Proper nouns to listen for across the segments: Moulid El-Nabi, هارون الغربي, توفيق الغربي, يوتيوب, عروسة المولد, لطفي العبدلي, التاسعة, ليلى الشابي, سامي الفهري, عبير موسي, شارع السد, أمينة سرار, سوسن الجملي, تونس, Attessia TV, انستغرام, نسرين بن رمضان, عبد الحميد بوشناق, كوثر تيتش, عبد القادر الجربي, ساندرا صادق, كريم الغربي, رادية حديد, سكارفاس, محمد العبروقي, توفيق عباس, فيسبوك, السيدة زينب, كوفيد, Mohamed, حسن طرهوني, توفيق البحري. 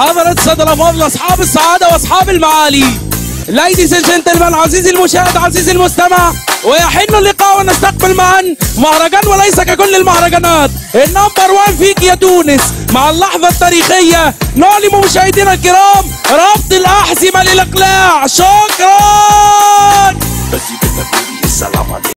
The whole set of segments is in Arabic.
حضرة صدرمان لأصحاب السعادة وأصحاب المعالي. ليديز اند جنتلمان، عزيزي المشاهد، عزيزي المستمع، ويحن اللقاء ونستقبل معا مهرجان وليس ككل المهرجانات، النمبر 1 فيك يا تونس، مع اللحظة التاريخية نعلم مشاهدينا الكرام ربط الأحزمة للإقلاع. شكرا. السلام عليكم.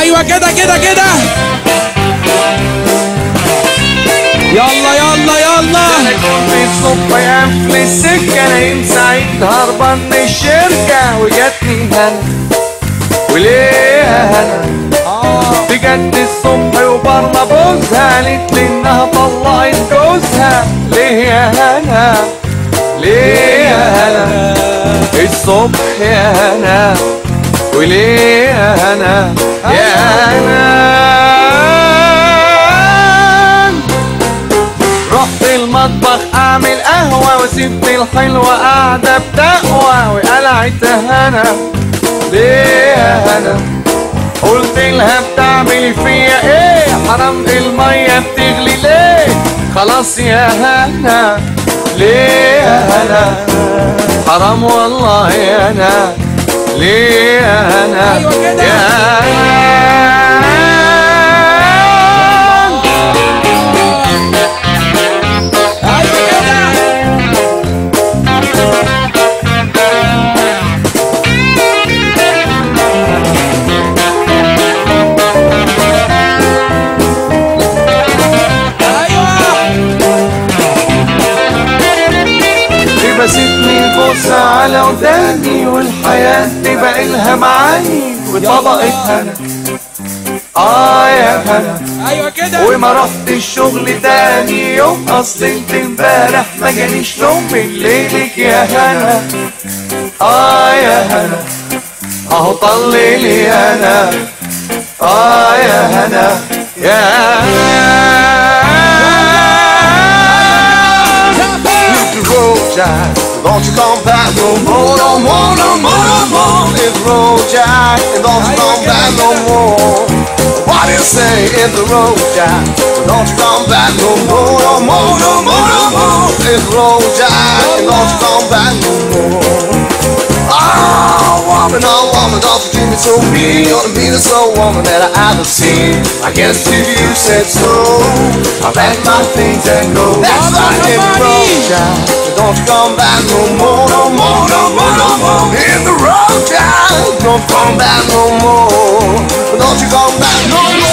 ايوه كده كده كده، يلا يلا يلا. في الصبح قام في السكه نايم سعيد هربان من الشركه، وجاتني هنا وليها هنا بجد الصبح وبره بوزها، قالت لي انها طلعت جوزها. ليه يا هنا ليه يا هنا الصبح يا هنا وليه أنا يا أنا رحت المطبخ أعمل قهوة وسبت الحلوة قاعدة بتقوى وقلعت هنا ليه هنا قلت لها بتعملي فيا إيه حرام المية بتغلي ليه خلاص يا هنا ليه أنا حرام والله يا أنا ليه أنا يا أنا لبستني بوسة على وداني والحياة تبقى إلها معاني وطبقت هنا يا هنا أيوة كده وما رحت الشغل تاني يوم أصل انت امبارح ما جانيش نوم من ليلك يا هنا يا هنا أهو طللي أنا يا هنا يا هنا Don't you come back no more, no more, no more, no more. It's road jack, and don't you come back no more. What do you say? It's the road jack. Don't you come back no more, no more, no more, no more. It's road jack, and don't you come back no more. Oh woman, don't you treat me so mean. You're the meanest old woman that I ever seen. I guess if you said so, I pack my things and go. That's right, it's road jack. Don't you come back no more, no more, no more, no more. In the road, child, don't come back no more. Don't you come back no more.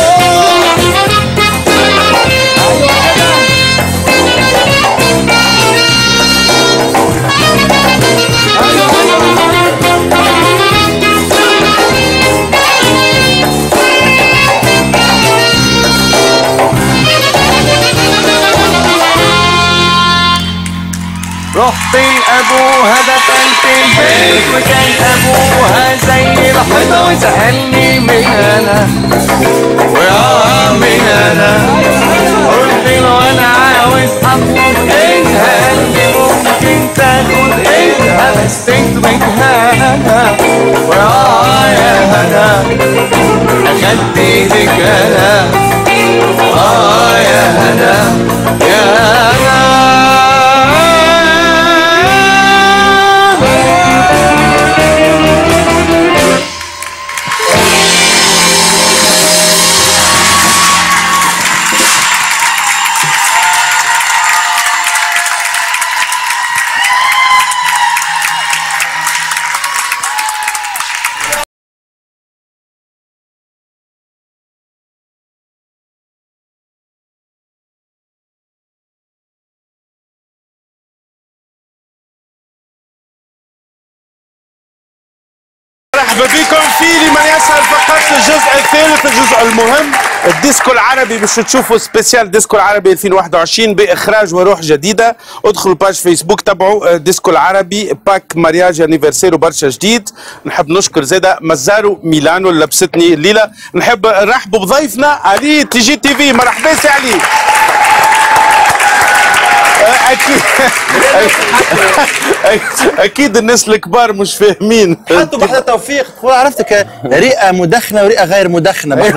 رحت لأبوها دخلت البيت وكان أبوها زي الحيطة وسألني مين أنا مين أنا قلت له أنا عاوز أطلب إيه قال لي ممكن تاخد إيدها بس تكبت هنا يا هنا أخدت إيدك أنا يا هنا يا هنا بيكم في لمن يسأل فقط الجزء الثالث الجزء المهم الديسكو العربي باش تشوفوا سبيسيال ديسكو العربي 2021 باخراج وروح جديده ادخلوا باج فيسبوك تبعوا ديسكو العربي باك مارياج انيفرسير وبرشا جديد نحب نشكر زاده مزارو ميلانو اللي لبستني الليله نحب نرحبوا بضيفنا علي تيجي تي في مرحبا سي علي اكيد اكيد الناس الكبار مش فاهمين حطوا بعد توفيق تقول عرفتك رئه مدخنه ورئه غير مدخنه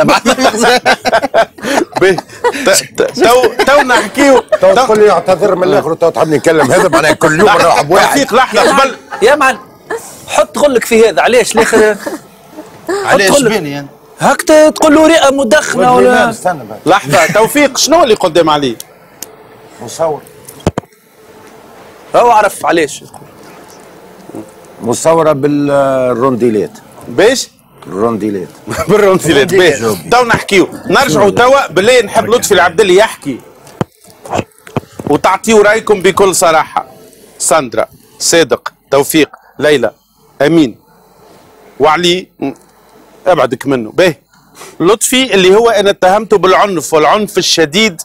تو نحكيو تو تقول لي اعتذر من الاخر تو تحبني نتكلم هذا معناها كل يوم نرحب واحد توفيق لحظه قبل يا معلم حط غلك في هذا علاش الاخر علاش بيني انا هاك تقول له رئه مدخنه ولا استنى لحظه توفيق شنو اللي قدام عليه مصور هو عرف علاش مصورة بالرونديلات باش الرونديلات بالرونديلات باش تو نحكيو نرجعوا توا بالله نحب لطفي العبدلي يحكي وتعطيوا رايكم بكل صراحة ساندرا صادق توفيق ليلى أمين وعلي أبعدك منه باهي لطفي اللي هو أنا اتهمته بالعنف والعنف الشديد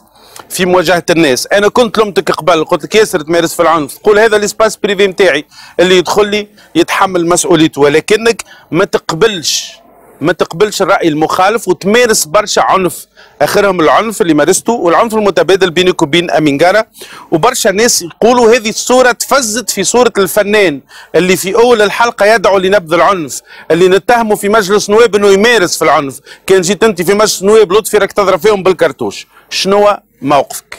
في مواجهه الناس. انا كنت لمتك قبل، قلت لك ياسر تمارس في العنف، تقول هذا الاسباس بريفي نتاعي اللي يدخل لي يتحمل مسؤوليته، ولكنك ما تقبلش الراي المخالف وتمارس برشا عنف. اخرهم العنف اللي مارسته والعنف المتبادل بينك وبين امينغارا، وبرشا ناس يقولوا هذه الصوره تفزت في صوره الفنان اللي في اول الحلقه يدعو لنبذ العنف، اللي نتهمه في مجلس نواب انه يمارس في العنف. كان جيت انت في مجلس نواب لطفي راك تضرب فيهم بالكرتوش، شنو موقفك؟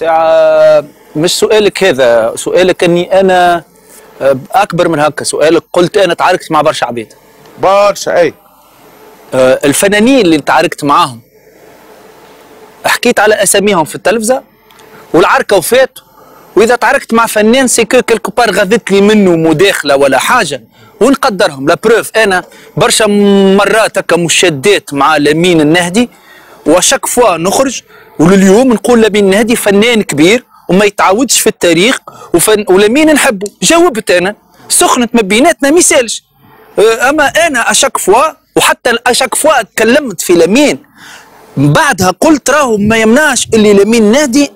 ساعه مش سؤالك هذا، سؤالك اني انا اكبر من هكا، سؤالك قلت انا تعاركت مع برشا عبيد برشا. اي الفنانين اللي تعاركت معاهم حكيت على اساميهم في التلفزه والعركه وفات، واذا تعاركت مع فنان سيكو كلكو بار غذت لي منه مداخله ولا حاجه ونقدرهم. لا بروف انا برشا مرات هكا مشادات مع لمين النهدي، وشاك فوا نخرج ولليوم نقول لمين النهدي فنان كبير وما يتعاودش في التاريخ ولمين نحبه. جاوبت انا، سخنت ما بيناتنا ما يسالش. اما انا اشاك فوا، وحتى اشاك فوا تكلمت في لمين بعدها، قلت راهو ما يمنعش اللي لمين نادي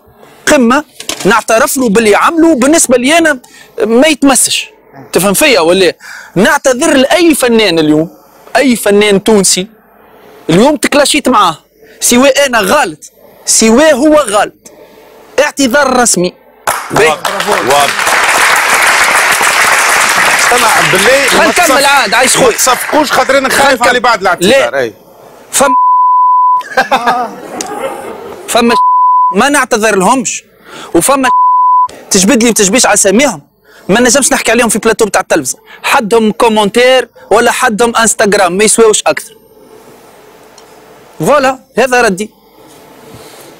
قمه نعترف له باللي عمله، بالنسبه لي انا ما يتمسش. تفهم فيا ولا؟ نعتذر لاي فنان اليوم، اي فنان تونسي اليوم تكلاشيت معاه، سواء انا غلط سواء هو غلط، اعتذار رسمي. طلع بالله خلينا عاد عايش خويا، ما تصفقوش خاطر انا خايف على بعض الاعتذار. اي فما ما نعتذر لهمش، وفما تجبد لي ما تجبدش على اساميهم، ما نجمش نحكي عليهم في بلاتو بتاع التلفزه، حدهم كومنتير ولا حدهم انستغرام ما يسواوش اكثر. فوالا هذا ردي.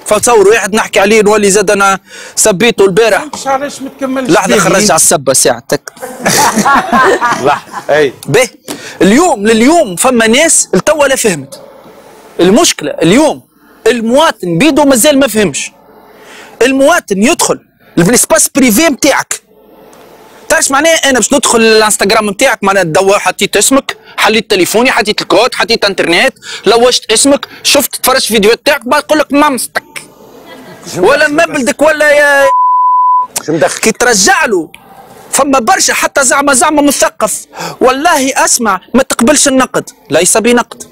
فتصور واحد نحكي عليه نولي زاد انا سبيته البارح. علاش ما تكملش؟ لحظه خرج على السبه ساعتك. لحظه اي باهي. اليوم لليوم فما ناس لتوا لا فهمت. المشكله اليوم المواطن بيدو مازال ما فهمش. المواطن يدخل السباس بريفي نتاعك. تعرفش معناه انا باش ندخل الانستغرام نتاعك، معناها تدور حطيت اسمك، حليت تليفوني، حطيت الكود، حطيت انترنت، لوشت اسمك، شفت تفرجت فيديو تاعك، بعد يقول لك مامستك ولا مبلدك ولا يا كي ترجع له. فما برشا حتى زعما مثقف والله اسمع ما تقبلش النقد، ليس بنقد.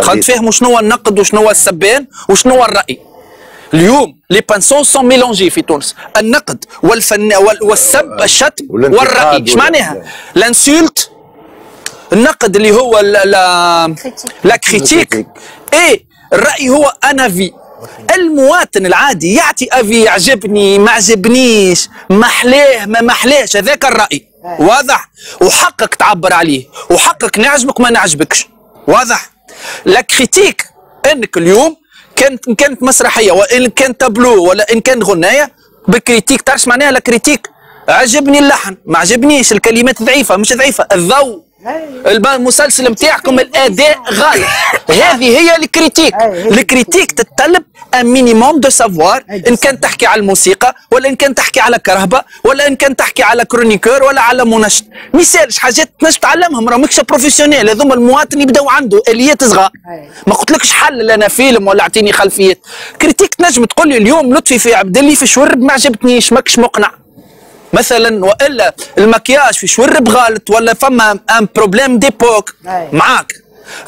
خلينا نفهموا شنو النقد وشنو السبان وشنو الراي. اليوم لي بانسون سون ميلونجي في تونس، النقد والفن والسب الشتم والراي. ايش معناها؟ لانسولت النقد اللي هو لا كريتيك، اي الراي هو انا في. المواطن العادي يعطي افي، عجبني ما عجبنيش، محلاه ما محلاش، هذاك الراي واضح، وحقك تعبر عليه، وحقك نعجبك ما نعجبكش واضح. لا كريتيك انك اليوم كانت مسرحيه وان كان تابلو ولا ان كان غنايه بكريتيك. تعرفش معناها لا كريتيك؟ عجبني اللحن ما عجبنيش، الكلمات ضعيفه مش ضعيفه، الضوء المسلسل نتاعكم الاداء غالي. هذه هي الكريتيك. الكريتيك تتطلب ان مينيموم دو سافوار، ان كان تحكي على الموسيقى ولا ان كان تحكي على كرهبه ولا ان كان تحكي على كرونيكور ولا على منشط، ما يسالش حاجات تنجم تعلمهم، راه ماكش بروفيسيونيل. هذوما المواطن يبداو عنده اليات صغار. ما قلتلكش حل انا فيلم ولا اعطيني خلفيات. كريتيك تنجم تقول لي اليوم لطفي في عبد اللي في شورب ما عجبتنيش، ماكش مقنع مثلا، والا المكياج في شورب غلط، ولا فما ان بروبليم ديبوك معاك.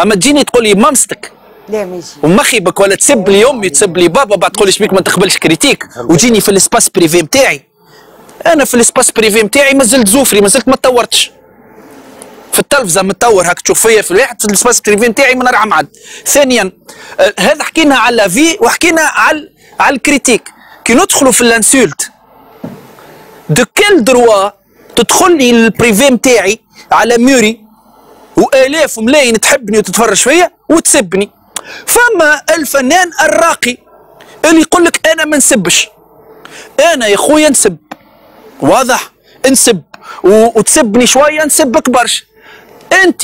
اما تجيني تقول لي مامستك لا ماشي ومخي بك، ولا تسب لي امي تسب لي بابا، بعد تقول لي شبيك ما تقبلش كريتيك، وتجيني في الاسباس بريفي نتاعي. انا في الاسباس بريفي نتاعي مازلت زوفري، مازلت ما تطورتش. في التلفزه متطور هاك تشوف فيا في الواحد، في الاسباس بريفي نتاعي ما نرعم عاد. ثانيا هذا حكينا على لافي وحكينا على الكريتيك. كي ندخلوا في الانسولت، دو كيل دروا تدخل لي البريفي نتاعي على ميوري والاف وملايين تحبني وتتفرج فيا وتسبني؟ فما الفنان الراقي اللي يقول لك انا ما نسبش. انا يا خويا نسب واضح، نسب وتسبني شويه نسبك برشا. انت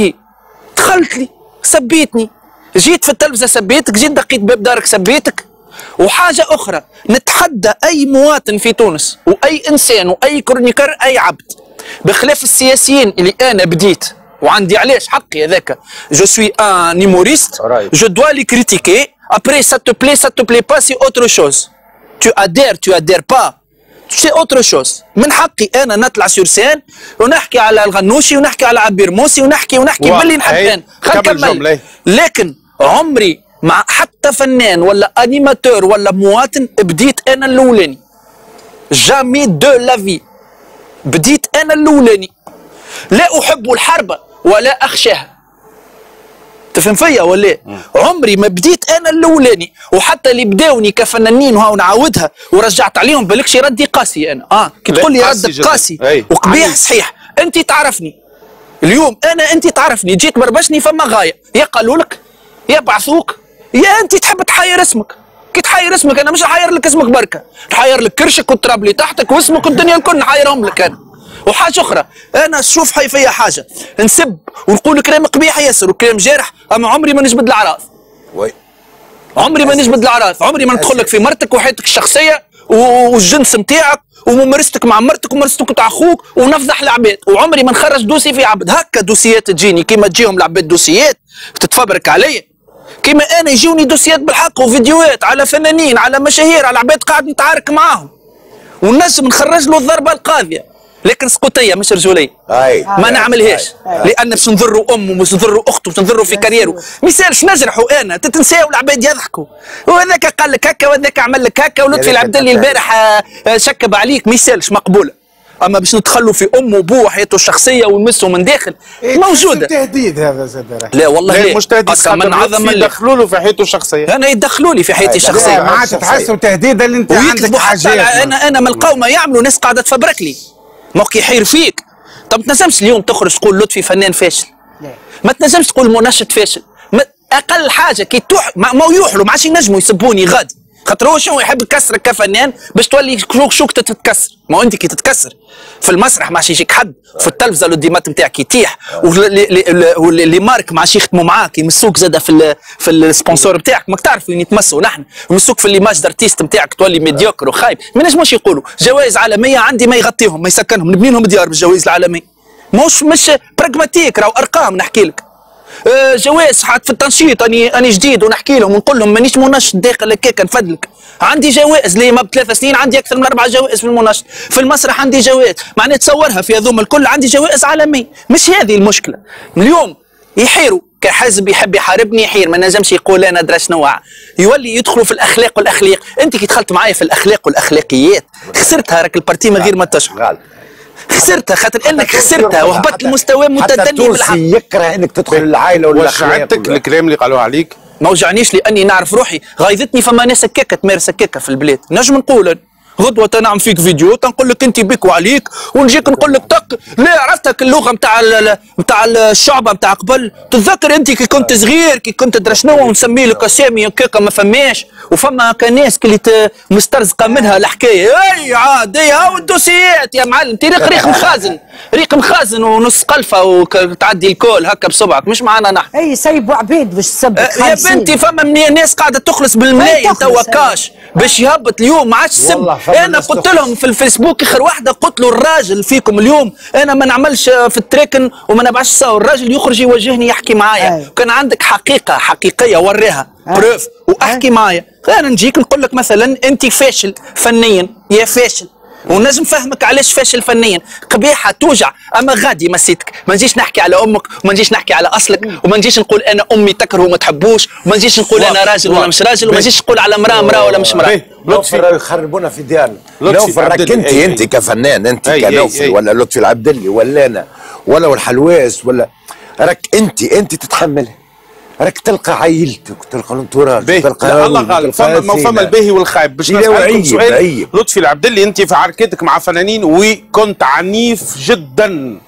دخلت لي سبيتني، جيت في التلفزه سبيتك، جيت دقيت باب دارك سبيتك. وحاجه اخرى نتحدى اي مواطن في تونس واي انسان واي كرونيكر اي عبد، بخلاف السياسيين اللي انا بديت وعندي علاش حقي هذاك، جو سوي ان هيموريست، جو دوا لي كريتيكي Après, ça te plaît pas, c'est autre chose. Tu adhères pas. C'est autre chose. من حقي أنا نطلع سور سين ونحكي على الغنوشي ونحكي على عبير موسي ونحكي باللي نحب أنا. خلينا نكمل. لكن عمري مع حتى فنان ولا أنيماتور ولا مواطن بديت أنا الأولاني. جامي دو لافي. بديت أنا الأولاني. لا أحب الحرب ولا أخشاها. تفهم فيا ولا عمري ما بديت انا الاولاني، وحتى اللي بداوني كفنانين وها ونعاودها ورجعت عليهم بالكش ردي قاسي انا. كي تقول لي ردك قاسي وقبيح صحيح. انت تعرفني اليوم انا، انت تعرفني جيت بربشني فما غايه، يا قالوا لك يا بعثوك يا انت تحب تحاير اسمك. كي تحاير اسمك انا مش نحاير لك اسمك بركه، نحاير لك كرشك والتراب اللي تحتك واسمك والدنيا الكل نحايرهم لك انا. وحاجه اخرى انا شوف حي فيا حاجه نسب ونقول كلام قبيح ياسر وكلام جارح، اما عمري ما نجبد الاعراض. وي عمري ما نجبد الاعراض، عمري ما ندخل لك في مرتك وحياتك الشخصيه والجنس نتاعك وممارستك مع مرتك وممارستك مع اخوك ونفضح العباد، وعمري ما نخرج دوسي في عبد. هكا دوسيات تجيني كيما تجيهم العباد دوسيات تتفبرك عليا، كيما انا يجوني دوسيات بالحق وفيديوهات على فنانين على مشاهير على عباد قاعد نتعارك معاهم والنجم نخرج له الضربه القاضيه، لكن سقوطيه مش رجوليه. ما نعملهاش لان باش نضروا امه ومش نضروا اخته ومش نضروا في كاريره. مثالش نجرحوا انا تتنساو العباد يضحكوا، وهذاك قال لك هكا وهذاك عمل لك هكا ولطفي العبد اللي البارح شكب عليك، مثالش مقبوله. اما باش ندخلوا في امه وبوه وحياته الشخصيه ونمسوا من داخل موجوده. تهديد هذا زاد. لا والله لا مش تهديد، من عظم اللي يدخلوا له في حياته الشخصيه. انا يدخلوا لي في حياتي الشخصيه ما عادش تحسوا تهديد اللي انت عندك حاجه. انا من القوم يعملوا ناس قاعده تفبرك لي موقع يحير فيك. طب ما تنجمش اليوم تخرج تقول لطفي فنان فاشل، ما تنجمش تقول منشط فاشل، اقل حاجه كي تروح ما يوحلوا ما عادش ينجموا يسبوني غادي، خاطر هو شنو يحب يكسرك كفنان باش تولي شوك تتكسر. ما انت كي تتكسر في المسرح ما عادش يجيك حد، في التلفزه الديمات نتاعك يطيح، واللي مارك ما عادش يخدموا معاك، يمسوك زاده في السبونسور نتاعك ماك تعرف وين يتمسوا. نحن يمسوك في ليماج دارتيست نتاعك تولي ميديوكر وخايب. ما نجموش يقولوا جوائز عالميه عندي ما يغطيهم ما يسكنهم، نبني لهم ديار بالجوائز العالميه. مش براغماتيك، راهو ارقام نحكي لك. جواز حتى في التنشيط اني جديد ونحكي لهم ونقول لهم مانيش مناشط داخل هكاك نفدلك، عندي جوائز لي ما بثلاث سنين عندي اكثر من 4 جوائز في المناشط، في المسرح عندي جوائز، معناها تصورها في هذوما الكل عندي جوائز عالميه. مش هذه المشكله، اليوم يحيروا كحزب يحب يحاربني يحير، ما نجمش يقول انا درا شنو، يولي يدخلوا في الاخلاق والاخلاق. انت كي دخلت معايا في الاخلاق والاخلاقيات خسرتها راك البارتي من غير ما تشعر، خسرتها خاطر انك خسرتها وهبطت المستوى متدني بالحق. حتى يكره انك تدخل العائله ولا شعبتك. الكلام اللي قالوه عليك ما وجعنيش لاني نعرف روحي، غايظتني فما ناس هكاكا تمارس هكاكا في البلاد. نجم نقول غدوه نعمل فيك فيديو تنقول لك انت بك وعليك، ونجيك نقول لك تق لا عرفتك اللغه نتاع الشعبه نتاع قبل. تتذكر انت كي كنت صغير كي كنت تدرى شنو ونسمي لك اسامي هكاكا ما فماش، وفما هكا ناس اللي مسترزقه منها الحكايه. اي عادي هاو الدوسيات يا معلم، انت ريق مخازن، ريق مخازن ونص قلفه وتعدي الكول هكا بصبعك، مش معانا نحن. اي سيبوا عبيد باش تسبك. يا بنتي فما ناس قاعده تخلص بالملايين توا كاش باش يهبط اليوم ما عادش سب. انا قلت لهم في الفيسبوك اخر واحده قلت له الراجل فيكم اليوم انا ما نعملش في التراكن وما نبعش صور، الراجل يخرج يواجهني يحكي معايا. كان عندك حقيقه حقيقيه وريها بروف واحكي معايا. انا نجيك نقول لك مثلا انت فاشل فنيا يا فاشل، ونجم فهمك علاش فاشل فنيا، قبيحه توجع، اما غادي مسيتك. ما نجيش نحكي على امك وما نجيش نحكي على اصلك وما نجيش نقول انا امي تكره وما تحبوش، وما نجيش نقول انا راجل ولا مش راجل، وما نجيش نقول على مراه ولا مش مراه. لطفي راهو يخربونا في ديارنا. لطفي راك انت كفنان، انت كنوفل ولا لطفي العبدلي ولا انا ولا الحلواس ولا راك انت تتحملها، راك تلقى عائلتك تلقى الانتراج تلقى الله غالب. فما الباهي والخايب. باش نسألكم سؤال لطفي العبدلي، انت في حركتك مع فنانين وكنت عنيف جدا،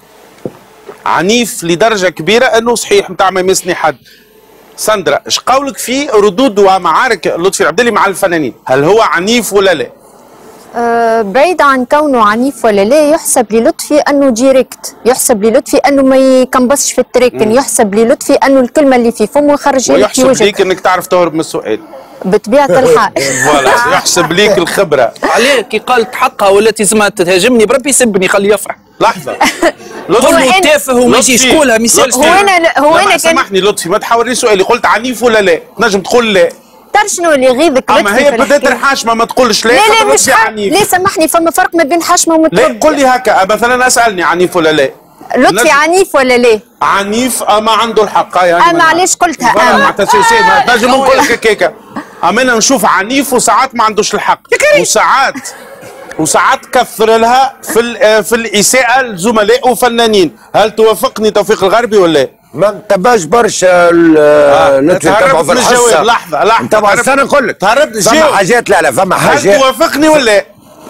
عنيف لدرجه كبيره انه صحيح نتاع ما يمسني حد. ساندرا اش قولك في ردود ومعارك لطفي العبدلي مع الفنانين؟ هل هو عنيف ولا لا؟ بعيد عن كونه عنيف ولا لا، يحسب للطفي انه ديريكت، يحسب للطفي انه ما يكمبسش في التراكن، يحسب للطفي انه الكلمه اللي في فمه يخرجها لك في وجهك. ويحسب ليك انك تعرف تهرب من السؤال بطبيعه الحال. فوالا يحسب ليك الخبره. علاه كي قالت حقها ولا تزمها تهاجمني بربي يسبني خليه يفرح لحظه. لطفي تافه وما يجيش يقولها مثال. هو انا سامحني لطفي ما تحاورنيش سؤالي، قلت عنيف ولا لا؟ تنجم تقول لا. اكثر شنو اللي غير ذكرت. اما هي بدات الحاشمه ما تقولش ليه؟ لا مش ليه سامحني، فما فرق ما بين حاشمه ومتربيه. قل لي هكا مثلا اسالني عنيف ولا لا؟ لطفي عنيف ولا لا؟ عنيف اما عنده الحق. اما علاش قلتها اما؟ نجم نقول لك هكاكا، اما انا نشوف عنيف وساعات ما عندوش الحق، وساعات كثر لها في الاساءه لزملاء وفنانين. هل توافقني توفيق الغربي ولا؟ ما انتبهش برشا لطفي تبعوا في الحصه. لحظه طبعا انا نقول لك فما حاجات. لا فما حاجات. هل توافقني ولا؟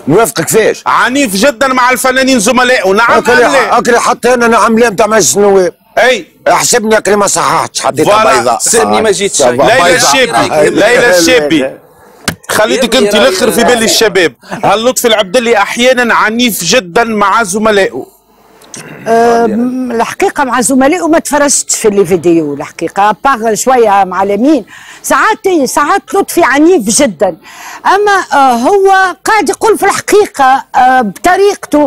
نوافقك فيش. عنيف جدا مع الفنانين زملائه. نعم ولا؟ اكري حتى انا نعم لا نتاع مجلس النواب. اي احسبني اكري ما صححتش، حطيتها بيضاء. سيبني ما جيتش. ليلى الشابي خليتك انت الاخر في بالي الشباب. هل لطفي العبدلي احيانا عنيف جدا مع زملائه؟ الحقيقه مع زملائه ما تفرجتش في اللي فيديو الحقيقه، باغ شويه مع اليمين ساعات لطفي عنيف جدا، اما هو قاعد يقول في الحقيقه بطريقته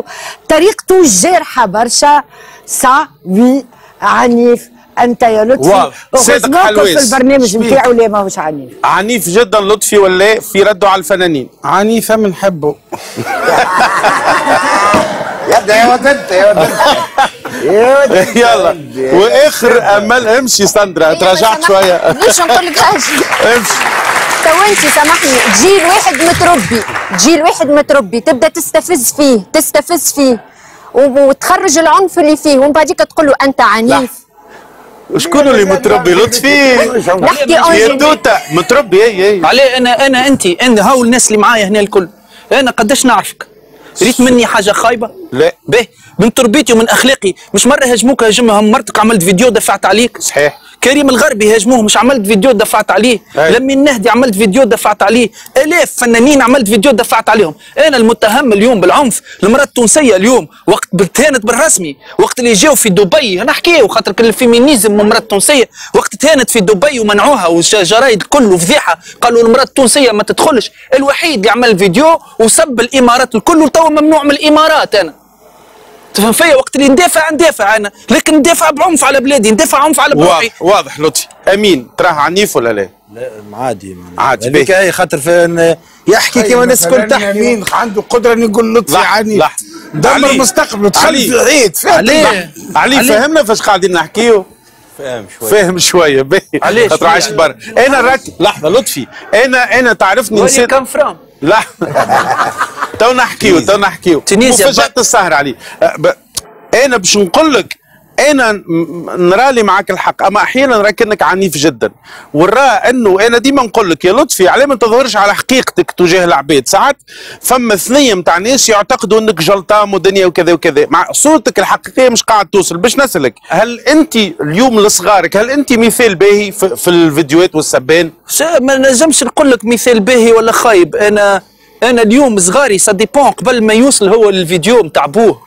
الجارحه برشا. سا وي عنيف انت يا لطفي، وخذناكم في البرنامج نتاعو. لا ماهوش عنيف. عنيف جدا لطفي ولا في رده على الفنانين؟ عنيف اما نحبه. يا ولد يلا واخر امل. امشي ساندرا، تراجعت شويه. مش نقول لك حاجه، امشي تو انت سامحني. جيل واحد متربي تبدا تستفز فيه وتخرج العنف اللي فيه، ومن بعديك تقول له انت عنيف. شكون اللي متربي لطفي؟ نحكي يا توتا متربي. اي عليه انا انت هاو الناس اللي معايا هنا الكل، انا قداش نعرفك؟ ريت مني حاجه خايبه؟ لا. باهي من تربيتي ومن اخلاقي. مش مره هاجموك، هاجمهم مرتك، عملت فيديو دفعت عليك. صحيح. كريم الغربي هاجموه، مش عملت فيديو دفعت عليه. لمي النهدي عملت فيديو دفعت عليه. الاف فنانين عملت فيديو دفعت عليهم. انا المتهم اليوم بالعنف المراه التونسيه اليوم، وقت تهانت بالرسمي، وقت اللي جاو في دبي نحكيو خاطر الفيمينيزم والمراه التونسيه، وقت تهانت في دبي ومنعوها والجرايد الكل فضيحه، قالوا المراه التونسيه ما تدخلش. الوحيد اللي عمل فيديو وسب الامارات الكل، وتوا ممنوع من الامارات. انا تفهم فيا، وقت اللي ندافع انا، لكن ندافع بعنف على بلادي، ندافع عنف على بروحي. واضح لطفي. امين تراه عنيف ولا لا؟ لا عادي هذيك هي خاطر يحكي كيما الناس الكل تحكي. امين عنده قدره انه يقول لطفي عنيف دمر مستقبله. تخلي العيد علي فهمنا فاش قاعدين نحكيو. فاهم شويه باهي خاطر عايش برا. انا راك لحظه لطفي، انا تعرفني نسيت كم فرام. لا تو نحكيو مفاجأة السهر علي. انا باش نقول لك انا نرالي معاك الحق، اما احيانا نراك انك عنيف جدا، ونرى انه انا ديما نقول لك يا لطفي علاه ما تظهرش على حقيقتك تجاه العباد. ساعات فما ثنيه نتاع ناس يعتقدوا انك جلطام ودنيا وكذا، مع صورتك الحقيقيه مش قاعد توصل. باش نسالك، هل انت اليوم لصغارك هل انت مثال باهي في الفيديوهات والسبان؟ ما نجمش نقول لك مثال باهي ولا خايب. انا اليوم صغاري سا ديبون قبل ما يوصل هو الفيديو نتاع بوه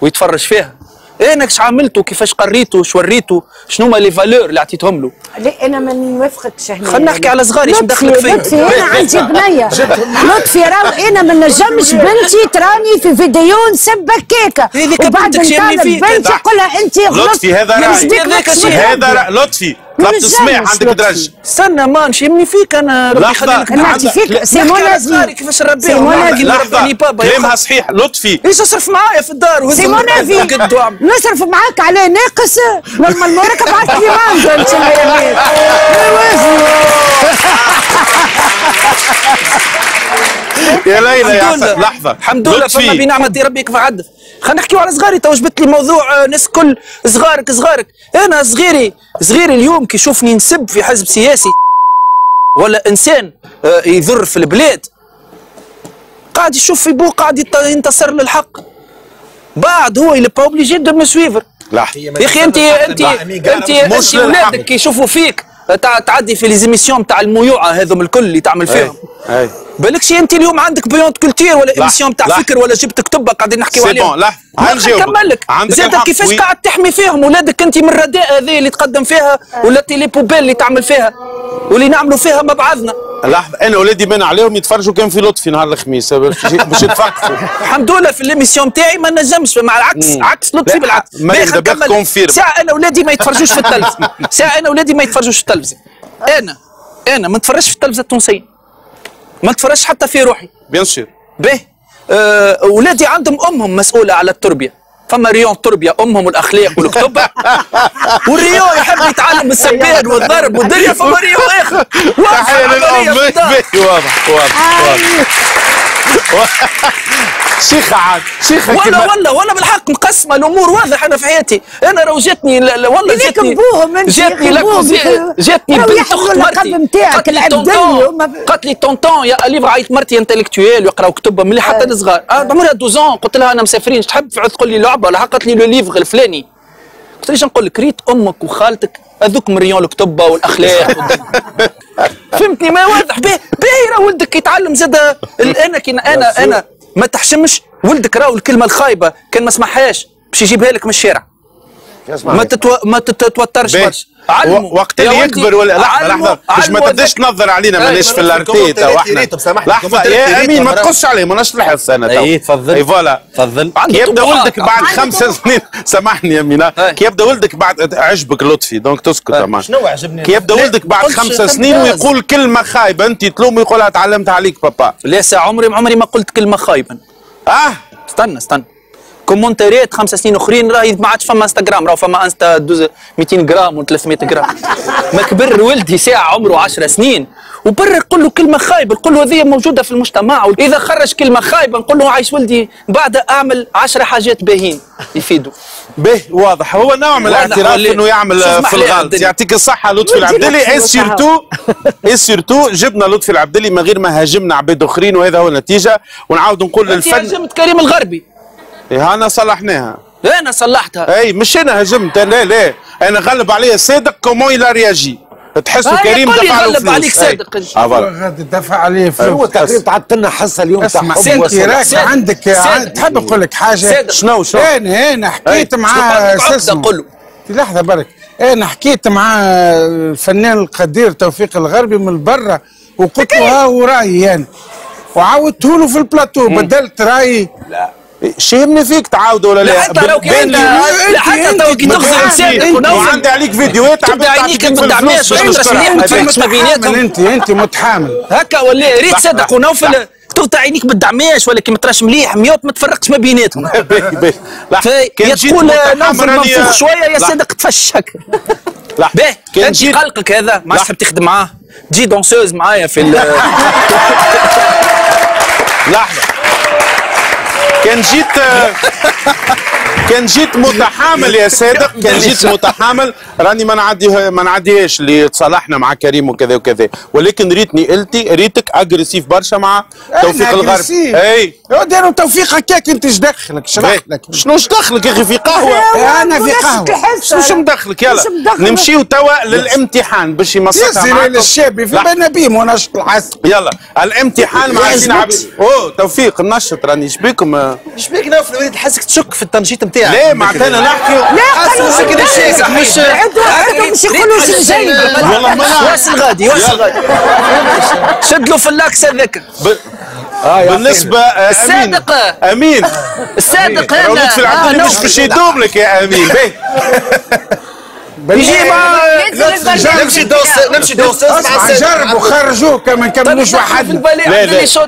ويتفرج فيها. انا كش عملته، كيفاش قريته، شو وريته، شنو هما لي فالور اللي عطيتهم له. لا انا ما نوافقكش هنا. خلينا نحكي على صغاري باش ندخلك فيه. لطفي انا عندي بنيه. لطفي راهو انا ما نجمش بنتي تراني في فيديو نسب كيكه. وبعد نطالب بنتي نقول لها انت غلطت. لطفي هذا راي. لطفي طلبت سماع عندك درج. استنى ما نش يمني فيك انا. لحظه نعطي فيك سي مون افي. كيفاش ربي ربي بابا كلامها صحيح. لطفي ايش اصرف معايا في الدار سي مون افي. نصرف معاك على ناقص لما المورك بعث لي منظر انت اليمين. يا ليلى يا عسل. لحظه الحمد لله فما بنعمه ربي كيف عدت. خلينا نحكيو على صغاري، تو جبت لي موضوع ناس كل صغارك. انا صغيري اليوم كي يشوفني نسب في حزب سياسي ولا انسان يضر في البلاد، قاعد يشوف في بو قاعد ينتصر للحق. بعد هو اللي با اوبليجي دو مو سويفر. يا اخي انت ولادك يشوفوا فيك تعدي في لي زيميسيون تاع المويوعه هذوم الكل اللي تعمل فيهم. اي بالكش انت اليوم عندك بيونت كولتير ولا ايميسيون تاع فكر ولا جبت كتبه قاعدين نحكيو عليهم. سي بون عندي نكملك زاد كيفاش قاعد تحمي فيهم ولادك انت من الرداء هذه اللي تقدم فيها ولا تيلي بوبيل اللي تعمل فيها واللي نعملوا فيها مع بعضنا. لحظه انا ولادي مانع عليهم يتفرجوا كان في لطفي نهار الخميس باش يتفرجوا. الحمد لله في ليميسيون تاعي ما نجمش، مع عكس لطفي بالعكس. ساعه انا ولادي ما يتفرجوش في التلفزه. انا انا ما نتفرجش في التلفزه التونسيه، ما نتفرجش حتى في روحي. بيان سور. باهي، اولادي عندهم امهم مسؤوله على التربيه، فما ريون تربيه، امهم والاخلاق والكتب، والريون يحب يتعلم السبان والضرب والدنيا، فما ريون اخر. تحيه للام. واضح واضح. شيخة عاد، شيخة ولا بالحق مقسمة الأمور واضحة. أنا في حياتي أنا لو جاتني والله جاتني بنت أخت مرتي، قالت لي طونطون يا أليف عايت مرتي انتلكتويال ويقراو كتبهم من حتى الصغار، عمرها 12 قلت لها أنا مسافرين تحب تقول لي لعبة ولا حاجة؟ قالت لي لو ليفغ الفلاني. قلت لها نقول لك ريت أمك وخالتك هذوك مريون الكتب والأخلاق. فهمتني؟ ما واضح. باهي راه ولدك يتعلم زاد. أنا ما تحشمش ولدك، راهو الكلمه الخايبه كان ما سمعهاش باش يجيبها لك من الشارع. ما تتوترش برشا. وقت اللي يكبر ولا لحظه باش ما تبداش تنظر علينا ماناش في الارتيتا واحنا. لحظه يا امين، ما تقصش عليه، ماناش نحس انا. اي تفضل. اي فوالا تفضل. كي يبدا ولدك بعد 5 سنين، سامحني يا امين، كي يبدا ولدك بعد عجبك لطفي دونك تسكت. شنو عجبني؟ كي يبدا ولدك بعد 5 سنين ويقول كلمه خايبه انت تلوم ويقولها تعلمتها عليك بابا. لا سا عمري ما قلت كلمه خايبه. استنى كومنتاريات 5 سنين اخرين، راهي ما عادش فما انستغرام، راهو فما انستا 200 جرام و 300 جرام. ما كبر ولدي ساعه عمره 10 سنين وبرا نقول له كلمه خايبه، نقول له هذه موجوده في المجتمع، واذا خرج كلمه خايبه نقول له عايش ولدي بعد اعمل 10 حاجات باهين يفيدوا. به واضح. هو نوع من الاعتراف انه يعمل في الغلط. يعطيك الصحه لطفي العبدلي. اي سيرتو جبنا لطفي العبدلي من غير ما هاجمنا عباد اخرين، وهذا هو النتيجه. ونعاود نقول للفن هاجمت كريم الغربي. انا صلحناها. انا صلحتها. اي مش انا هجمت. لا انا غلب عليا صادق. كومون يلا رياجي تحسوا كريم دفع عليه فلوس. عليك صادق غادي دفع عليه فلوس. هو تقريبا عطلنا حصه اليوم تاع حب. راك عندك تحب نقول لك حاجه؟ شنو انا حكيت معاه لحظه برك. انا حكيت مع الفنان القدير توفيق الغربي من برا وقلت له ها هو رايي انا، وعاودته له في البلاتو، بدلت رايي. لا شي يهمني فيك تعاودوا ولا لا؟ حتى لو كان حتى لو كي تغزل لسانك وعندي عليك فيديوهات تبدا عينيك ما تدعمهاش وتدرس مليح ما تفرقش ما بيناتهم. انت متحامل هكا ولا ريت صدق ونوفل تغطى عينيك ما تدعمهاش ولا كي ما تراش مليح ميوت ما تفرقش ما بيناتهم. يا تقول نوفل منفوخ شويه يا صدق تفش هكا. باهي انت قلقك هذا ما عادش تحب تخدم معاه، تجي دونسوز معايا في لحظه. كان جيت متحامل يا صادق، كان جيت متحامل راني ما نعديهاش اللي تصالحنا مع كريم وكذا وكذا، ولكن ريتني قلتي ريتك اجريسيف برشا مع توفيق الغربي. اي داروا توفيق هكاك. انت اش دخلك؟ شنو دخلك يا اخي؟ في قهوه انا في قهوه شنو مدخلك؟ يلا نمشيو توا للامتحان باش يمسكها معاك الشابي في بالنا بيهم ونشط الحس. يلا الامتحان مع توفيق النشط. راني شبيكم شبيك نوفل الوريد؟ حاسك تشك في التنشيط نتاعك. ليه معناتها انا نحكي لا كذا شيء مش مش يقولوا شيء جيد. والله ما واصل غادي شد له في اللاكس هذاك. بالنسبه الصادق انا في العبد مش باش يدوم لك يا امين. يجي نمشي دوس مع نجرب وخرجوه كما نكملوش وحدنا.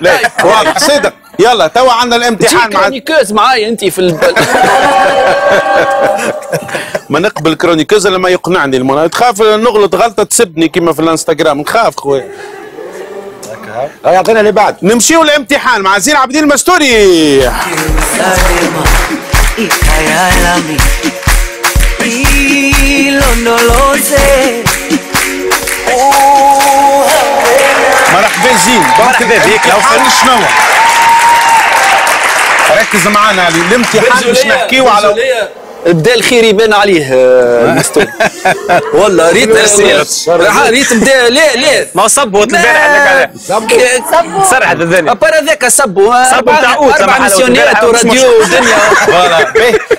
لا واضح صدق. يلا توا عندنا الامتحان مع كرونيكوز معايا انت في ما نقبل كرونيكوز لما يقنعني المنى. تخاف نغلط غلطه تسبني كما في الانستغرام. نخاف خويا. يعطينا اللي بعد. نمشيو الامتحان مع زين عبدين المستوري. مرحبا زين. مرحبا بك. لو فاش شنو ركز معانا علي الامتحان باش نحكيو على بدا الخير يبان عليه المستوى. والله ريت بدا لا ما صبوت البارح عندك عليه سرعت الدنيا ابار هذاك صبو تعود تبع ميسيونيرات وراديو ودنيا. فوالا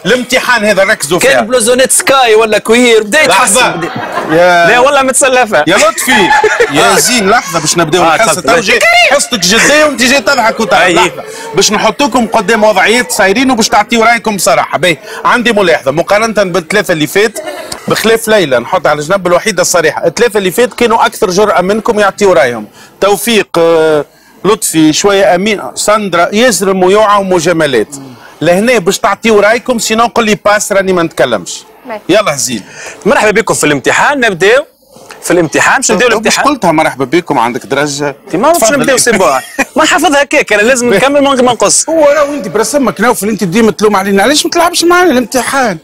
الامتحان هذا ركزوا فيه. كان بلوزونات سكاي ولا كوير بدا يتحسن. لا والله متسلفه يا لطفي يا زين. لحظه باش نبداو الحصه. حصتك جديه وانت جاي تضحك وتعيط باش نحطوكم قدام وضعيات صايرين وباش تعطيو رايكم بصراحه. باهي عندي ملاحظه مقارنه بالثلاثه اللي فات بخلاف ليلى نحط على جنب الوحيده الصريحه، الثلاثه اللي فات كانوا اكثر جرأه منكم يعطيوا رايهم، توفيق لطفي شويه امين ساندرا ياسر ميوعه ومجاملات. لهنا باش تعطيوا رايكم سينو قول لي باس راني ما نتكلمش. يلا زين مرحبا بكم في الامتحان. نبداو في الامتحان، باش نبداو الامتحان. مش قلتها مرحبا بكم عندك درجه؟ انت ما باش نبداو سيبوها ما نحفظها هكاك، انا لازم نكمل ما نقص. هو راه انت برسمك نوفل انت ديما تلوم علينا، علاش ما تلعبش معنا الامتحان؟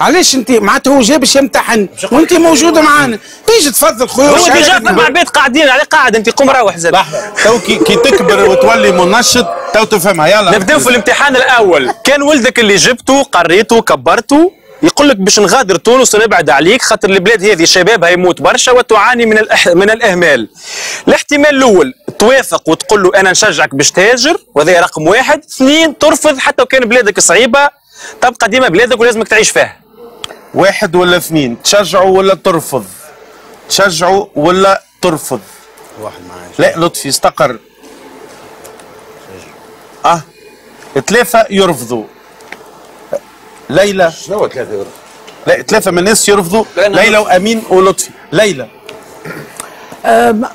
علاش انت معناتها هو جا باش يمتحن وانت موجوده معانا، ايش تفضل خويا. هو ديجا مع البيت قاعدين على قاعد، انت قوم روح زاد تو كي تكبر وتولي منشط تو تفهمها. يلا نبداو في الامتحان الاول. كان ولدك اللي جبته قريته كبرته يقول لك باش نغادر تونس ونبعد عليك خاطر البلاد هذه شبابها يموت برشا وتعاني من الاهمال. الاحتمال الاول توافق وتقول له انا نشجعك باش تهاجر، وهذا رقم واحد. اثنين ترفض حتى وكان بلادك صعيبه، تبقى ديما بلادك ولازمك تعيش فيها. واحد ولا اثنين، تشجعوا ولا ترفض؟ تشجعوا ولا ترفض؟ واحد معاش. لا لطفي استقر. تشجع. ثلاثة يرفضوا. ليلى شنو ثلاثة يرفضوا؟ لا ثلاثة من الناس يرفضوا، ليلى وأمين ولطفي. ليلى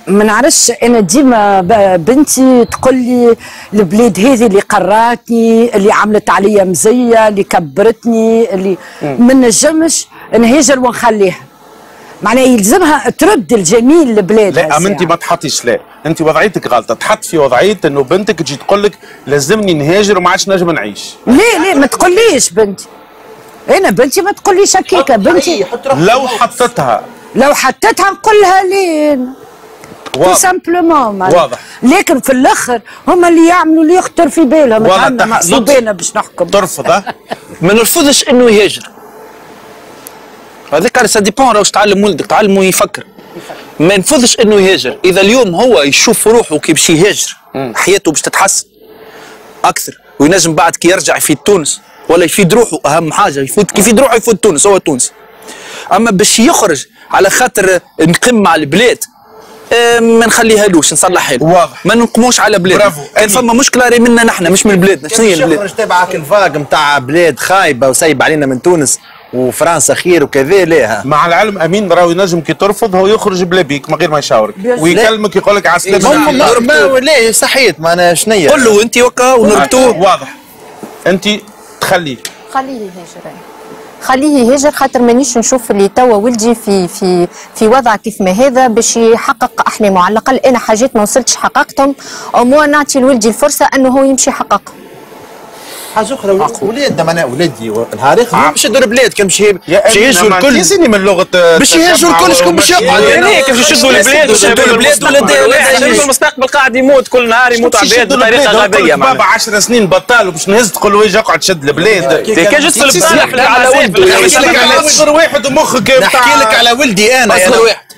ما نعرفش، انا ديما بنتي تقول لي البلاد هذه اللي قراتني اللي عملت عليا مزيه اللي كبرتني اللي ما نجمش نهاجر ونخليها، معناها يلزمها ترد الجميل لبلادها. لا أم انت ما تحطيش، لا انت وضعيتك غلطه، تحط في وضعيه انه بنتك تجي تقول لك لازمني نهاجر وما عادش نجم نعيش. لا لا ما تقوليش بنتي، انا بنتي ما تقوليش هكاك. بنتي لو حطتها نقولها لين تو سامبلومون، واضح. لكن في الاخر هما اللي يعملوا اللي يخطر في بالهم، مقصودين باش نحكم. ترفض ما نرفضش انه يهاجر، هذاك سا ديبون راهوش تعلم ولدك، تعلمه يفكر. ما نرفضش انه يهاجر، اذا اليوم هو يشوف روحه كي باش يهاجر حياته باش تتحسن اكثر، وينجم بعد كي يرجع يفيد تونس ولا يفيد روحه، اهم حاجه يفيد روحه يفيد تونس، هو تونس. اما باش يخرج على خاطر نقم مع البلاد ما نخليهالوش، نصلح له، واضح. ما نقموش على بلادنا. برافو. كان فما مشكله راهي منا نحن مش من بلادنا. شنو هي البلاد؟ باش تبعك الفاق نتاع بلاد خايبه وسايب علينا من تونس وفرنسا خير وكذا. لا مع العلم امين راهو ينجم كي ترفض هو يخرج بلا بيك من غير ما يشاورك ويكلمك يقول لك على السلامه. لا صحيت معناها شنو هي؟ قول له انت وكا ونربطوه. واضح. انت تخليه يهاجر. خليه يهاجر خاطر مانيش نشوف اللي توا ولدي في في في وضع كيف ما هذا باش يحقق احلامه. على الاقل انا حاجات ما وصلتش حققتهم، او نعطي لولدي الفرصه انه هو يمشي يحققهم. حاجه اخرى ولاد معناها ولادي نهار اخر باش يدور بلاد كان باش يهاجروا الكل من لغه باش يهاجروا الكل شكون باش يقعد هنا كيف يشدوا البلاد وشباب البلاد ولا في المستقبل قاعد يموت كل نهار يموت عباد بطريقه غبيه. بابا 10 سنين بطال وباش نهز تقول له اجي اقعد شد البلاد كي جيت البطاله على ولدي واحد ومخك. نحكي لك على ولدي انا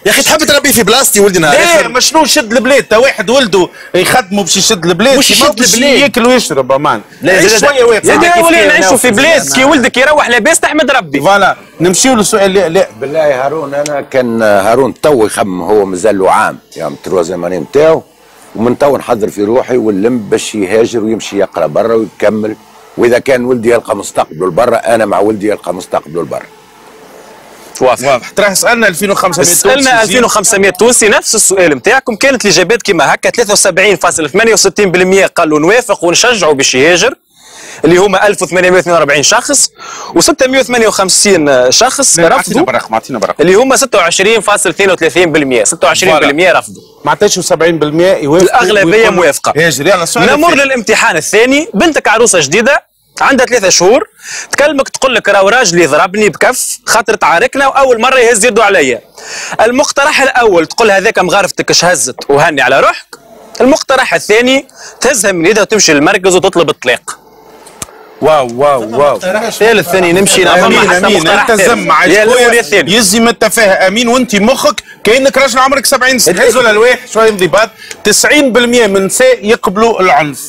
يا اخي تحب تربي في بلاصتي ولدي نهار اخر. ما شنو شد البلاد تا واحد ولده يخدمه باش يشد البلاد مش يشد البلاد ياكل ويشرب امان. يا ولي نعيشوا في بلاد كي ولدك يروح لاباس تحمد ربي. فوالا نمشيو للسؤال. لا بالله يا هارون، انا كان هارون تو يخمم، هو مازال له عام يعني تروازيام اني نتاعو، ومن تو نحضر في روحي ونلم باش يهاجر ويمشي يقرا برا ويكمل، واذا كان ولدي يلقى مستقبله لبرا انا مع ولدي يلقى مستقبله لبرا. واضح. تراه سالنا 2500 تونسي، سالنا 2500 تونسي نفس السؤال نتاعكم، كانت الاجابات كيما هكا. 73.68% قالوا نوافق ونشجعوا باش يهاجر اللي هما 1842 شخص، و658 شخص رفضوا اللي هما 26.32%. 26% رفضوا، ما عطاتش 70% يوافقوا، الاغلبيه موافقه. نمر للامتحان الثاني. بنتك عروسه جديده عندها 3 شهور، تكلمك تقول لك راهو راجلي ضربني بكف خاطر تعاركنا واول مره يهز يده عليا. المقترح الاول تقول هذاك مغارفتك اش هزت وهني على روحك. المقترح الثاني تهزها من يدها وتمشي للمركز وتطلب الطلاق. واو واو واو. الثالث ثاني نمشي امين امين انت زمع يزي من التفاهه امين، وانت مخك كانك راجل عمرك 70 سنه. هزوا الالواح شويه انضباط. 90% من النساء يقبلوا العنف،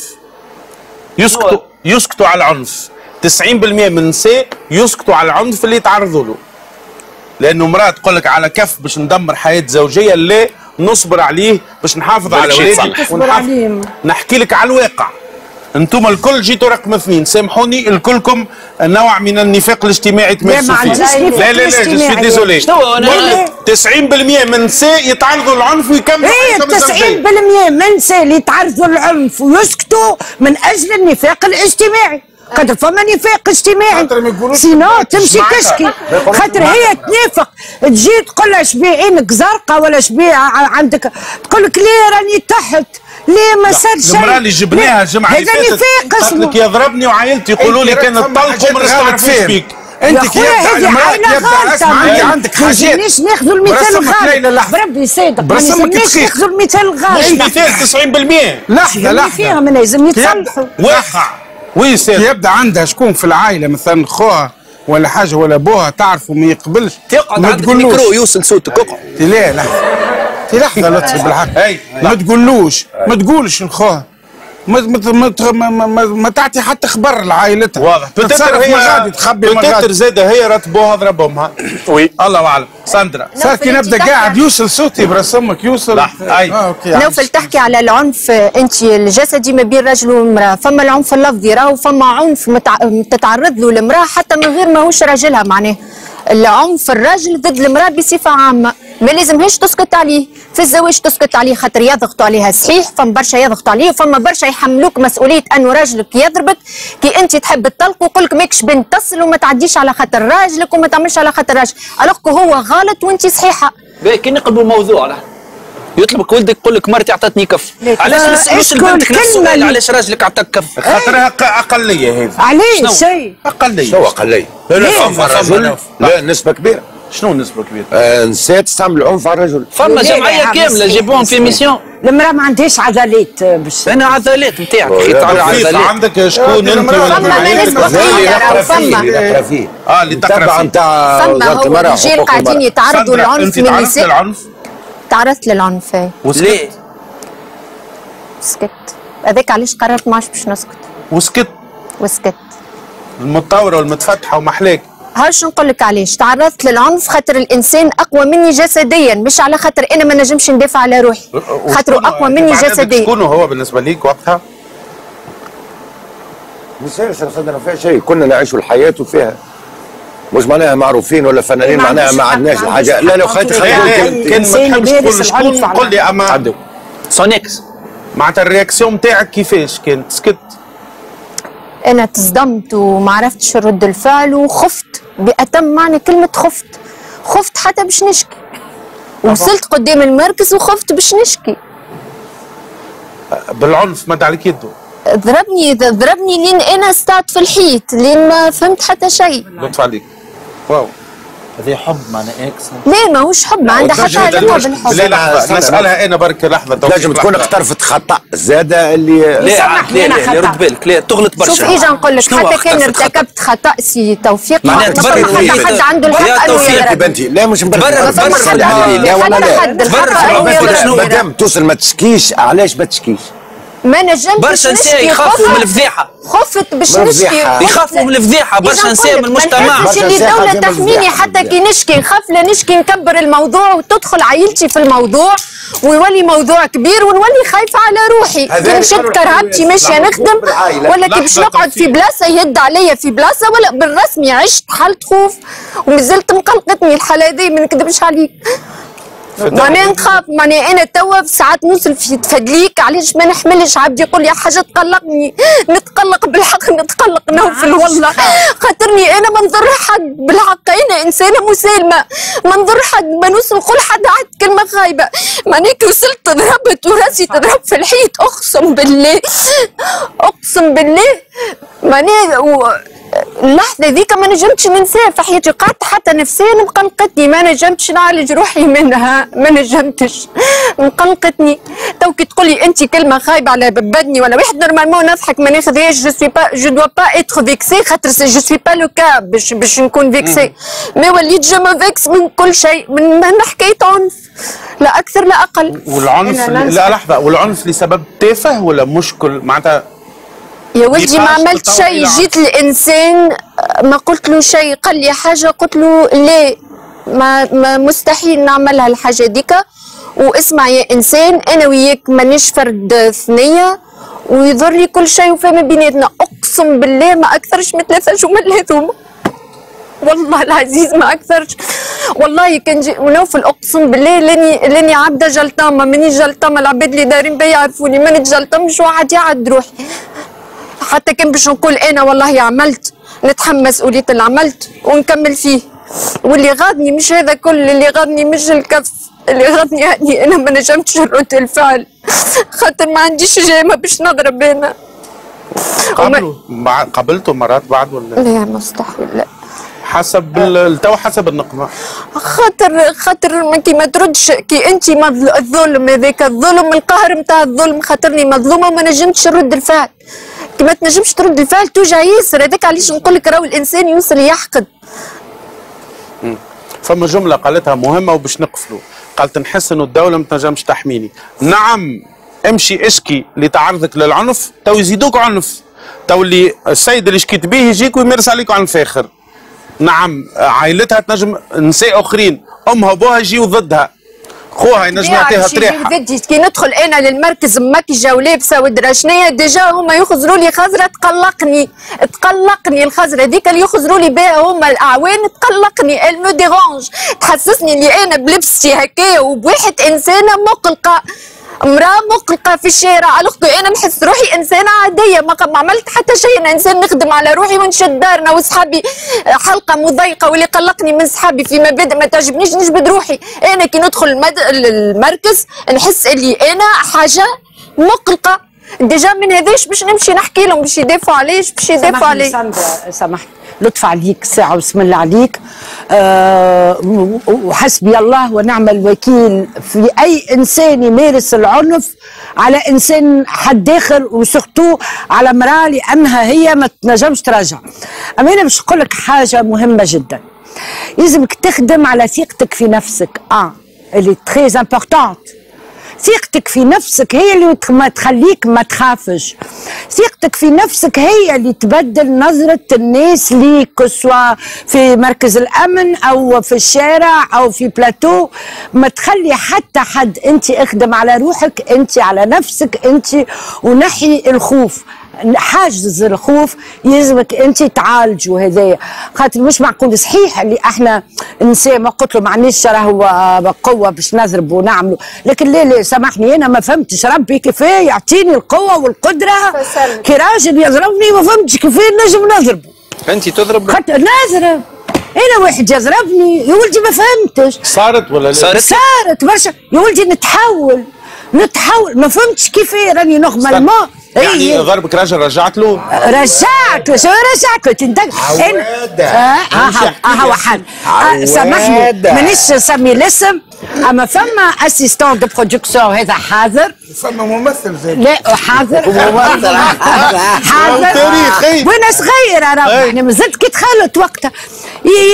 يسكتوا على العنف. 90% من النساء يسكتوا على العنف اللي يتعرضوا له، لانه امراه تقول لك على كف باش ندمر حياه زوجيه. لا نصبر عليه باش نحافظ على ولادي ونحافظ. نحكي لك على الواقع انتم الكل جيتوا رقم 2، سامحوني الكلكم نوع من النفاق الاجتماعي تمارسوا فيه. لا لا لا جسمي ديزولي. 90% من النساء يتعرضوا للعنف ويكملوا حياتهم. 90% من النساء اللي يتعرضوا للعنف ويسكتوا من اجل النفاق الاجتماعي. خاطر فما نفاق اجتماعي، سينو تمشي كشكي. خاطر هي تنافق، تجي تقول لها شبيه عينك زرقاء ولا شبيه عندك، تقول لك ليه راني تحت، ليه ما صار شيء. المرأة اللي جبناها الجمعة اللي فاتت قالت لك يضربني وعائلتي يقولوا لي كانت طلقوا ما نستعرفوش فيك. انت كي يبدا اسمع انت عندك حاجات مانيش ناخذوا المثال الغلط، بربي صادق مانيش ناخذوا المثال الغلط. مثال 90% لحظه لحظه ما لازم يتصلحوا واقع ويسير. يبدا عندها شكون في العائله مثلا خوها ولا حاجه ولا ابوها تعرفه ما يقبلش، تقعد عند الميكرو يوصل صوتك اقعد. لا لحظه لطفي بالحق ما تقولش لخوها، ما تعطي حتى خبر لعائلتها. واضح تتصرف مغادي تخبي مغادي. بتتر زاده هي راتبوها ضربوها. وي الله اعلم. ساندرا صار كي نبدا قاعد يوصل صوتي برسمك يوصل. اي اوكي. نوفل تحكي على العنف انت الجسدي ما بين رجل وامراه، فما العنف اللفظي راهو فما عنف تتعرض له المراه حتى من غير ماهوش راجلها، معناه العنف الراجل ضد المراه بصفه عامه ما لازمهاش تسكت عليه، في الزواج تسكت عليه خاطر يضغطوا عليها صحيح، فما برشا يضغطوا عليه، فما برشا يحملوك مسؤوليه انه راجلك يضربك كي انت تحب تطلق ويقول لك ماكش بنت تصل وما تعديش على خاطر راجلك وما تعملش على خاطر راجل، الوغ هو غلط وانت صحيحه. كي نقلبوا الموضوع له. يطلبك ولدك يقول لك مرتي عطتني كف، علاش مش بنتك نفس السؤال علاش راجلك عطاك كف؟ خاطرها اقليه هذه. علاش شيء؟ اقليه. شنو اقليه؟ لا نسبه كبيره. شنو نسبة كبيرة؟ نسيت تستعمل العنف على الرجل. فما جمعية كاملة جيبوهم في ميسيون. المرأة ما عندهاش عضلات باش. أنا عضلات نتاعك حيت على عضلات. عندك شكون أنت ولا فما ما نسبة كبيرة فما. اللي تقرا نتاع وزارة المرأة. فما رجال قاعدين يتعرضوا للعنف من النساء. تعرضت للعنف. ليه؟ سكت. هذاك علاش قررت ما عادش باش نسكت. وسكت. المتطورة والمتفتحة ومحلاك. هاش نقول لك علاش تعرضت للعنف، خاطر الانسان اقوى مني جسديا، مش على خاطر انا ما نجمش ندافع على روحي، خاطره اقوى مني جسديا. شكون هو بالنسبه ليك وقتها؟ مش صدقنا فيها شيء، كنا نعيشوا الحياه وفيها، مش معناها معروفين ولا فنانين معناها ما عندناش الحاجه. لا خليك كان ما تحبش شكون قول لي اما سونيكس معناتها الرياكسيون نتاعك كيفاش كانت؟ سكت. أنا تصدمت وما عرفتش رد الفعل وخفت بأتم معنى كلمة خفت حتى باش نشكي، وصلت قدام المركز وخفت باش نشكي. بالعنف مد عليك يده؟ ضربني لين أنا استعت في الحيط، لين ما فهمت حتى شيء. لطف عليك. واو. هذا حب معناه اكس؟ لا ماهوش حب، ما عندها حتى علاقه بالحب. لا لحظه نسالها انا برك لحظه تنجم تكون اقترفت خطا زاده اللي سامحني انا خطا. رد بالك لا تغلط برشا. شوف اجا نقول لك حتى كان ارتكبت خطا سي توفيق معناها تبرر حتى حد عنده الحق انه يا بنتي. لا مش مبرر لا ولا لا تبرر شنو ما دام توصل ما تشكيش. علاش ما تشكيش؟ ما نجمتش برشا نساء يخافوا من الفضيحه. خفت باش نشكي. يخافوا من الفضيحه برشا نساء من المجتمع. مش اللي الدوله تحميني حتى كي نشكي، نخاف لا نشكي نكبر الموضوع وتدخل عائلتي في الموضوع ويولي موضوع كبير ونولي خايفه على روحي. كي مشيت كرهبتي ماشيه نخدم ولا كي باش نقعد في بلاصه يهد عليا في بلاصه ولا بالرسمي عشت حاله خوف ومازلت مقلقتني الحاله هذه ما نكذبش عليك. معناها نخاف معناها انا توا ساعات نوصل في تفدليك علاش ما نحملش عبدي يقول لي حاجه تقلقني، نتقلق بالحق نتقلق نوفل والله خاطرني انا ما نضر حد بالحق، انا انسانه مسالمه ما نضر حد ما نوصل نقول حد عاد كلمه خايبه. معناها كي وصلت ضربت وراسي تضرب في الحيط اقسم بالله معناها اللحظه ذيك ما نجمتش ننساها في حياتي، قعدت حتى نفسيا مقلقتني ما نجمتش نعالج روحي منها ما نجمتش مقلقتني. تو كي تقول لي انت كلمه خايبه على بدني ولا واحد نورمالمون نضحك ما ناخذهاش. جو سوي با جو دوا با اتر فيكسي خاطر جو سوي با لو كا باش نكون فيكسي، مي وليت جو ما فيكس من كل شيء من حكايه عنف لا اكثر لا اقل. والعنف لا لحظه والعنف لسبب تافه ولا مشكل معناتها؟ يا ولدي ما عملت شيء، جيت الانسان ما قلت له شيء، قال لي حاجه قلت له لا ما مستحيل نعملها الحاجه ديك. واسمع يا انسان انا وياك مانيش فرد ثنيه ويضر لي كل شيء وفما بيناتنا، اقسم بالله ما اكثرش من 3 جمل هذوما، والله العزيز ما اكثرش. والله كان جي ونوفل اقسم بالله لاني عبده جلطامه، مانيش جلطامه، العباد اللي دايرين بيا يعرفوني ما نتجلطمش وعاد يعد روحي. حتى كان باش نقول انا والله عملت، نتحمل مسؤوليه اللي عملت ونكمل فيه، واللي غاضني مش هذا كل، اللي غاضني مش الكف، اللي غاضني يعني انا ما نجمتش رد الفعل خاطر ما عنديش جامه باش نضرب انا. قابلتوا مرات بعد ولا؟ لا مستحيل، لا حسب التو حسب النقمه، خاطر كي ما تردش، كي انت الظلم هذاك الظلم، القهر نتاع الظلم، خاطرني مظلومه ما نجمتش نرد الفعل، كي ما تنجمش ترد الفعل توجع ياسر. هذاك علاش نقول لك راهو الانسان يوصل يحقد. فما جمله قالتها مهمه وباش نقفلوا، قالت نحس انه الدوله ما تنجمش تحميني. نعم امشي اشكي لتعرضك للعنف، تو يزيدوك عنف، تو اللي السيد اللي شكيت به يجيك ويمارس عليك عنف اخر. نعم عائلتها تنجم، نساء اخرين امها وبوها يجيو ضدها، خوها ينجم يعطيها طريحه. كي ندخل انا للمركز مكجه ولابسه ودرا شنيا، ديجا هما يخزروا لي خزره تقلقني الخزره هذيك اللي يخزروا لي بها هما الاعوان، تقلقني ال مو ديرونج، تحسسني اللي انا بلبستي هكايا وبواحد انسانه مقلقه، امراه مقلقه في الشارع، على الاخر انا نحس روحي انسانه عاديه ما عملت حتى شيء، انا انسان نخدم على روحي ونشد دارنا وصحابي حلقه مضيقه، واللي قلقني من صحابي في مبادئ ما تعجبنيش نجبد روحي. انا كي ندخل المركز نحس اللي انا حاجه مقلقه ديجا، من هذاش باش نمشي نحكي لهم باش يدافعوا عليا، باش يدافعوا عليا. سامحني سامحني، لطف عليك ساعه وبسم الله عليك. وحسبي الله ونعم الوكيل في اي انسان يمارس العنف على انسان حد اخر، وسورتو على امراه لانها هي ما تنجمش تراجع. اما انا باش نقول لك حاجه مهمه جدا، لازمك تخدم على ثقتك في نفسك، اللي تري امبورطون. ثقتك في نفسك هي اللي ما تخليك ما تخافش، ثقتك في نفسك هي اللي تبدل نظرة الناس ليك، سواء في مركز الأمن أو في الشارع أو في بلاتو، ما تخلي حتى حد، أنت اخدم على روحك، أنت على نفسك أنت، ونحي الخوف، حاجز الخوف يلزمك انت تعالجو هذايا، خاطر مش معقول. صحيح اللي احنا نساء ما قلت له ما عندناش راهو قوه باش نضرب ونعملوا، لكن لا سامحني انا ما فهمتش ربي كيفاه يعطيني القوه والقدره كي راجل يضربني، ما فهمتش كيفاه نجم نضربه. انت تضرب؟ خاطر نضرب انا واحد يضربني يا ولدي، ما فهمتش. صارت ولا لا؟ صارت برشا يا ولدي، نتحول ما فهمتش كيفاه راني نورمالمون. يعني ضربك راجل رجعت له؟ رجعت له تندق واحد. سامحني مانيش نسمي الاسم، اما فما اسيستون دو برودكسيون هذا حاضر، فما ممثل زي لا حاضر تاريخي وانا صغيره، انا يعني مازلت كي دخلت وقتها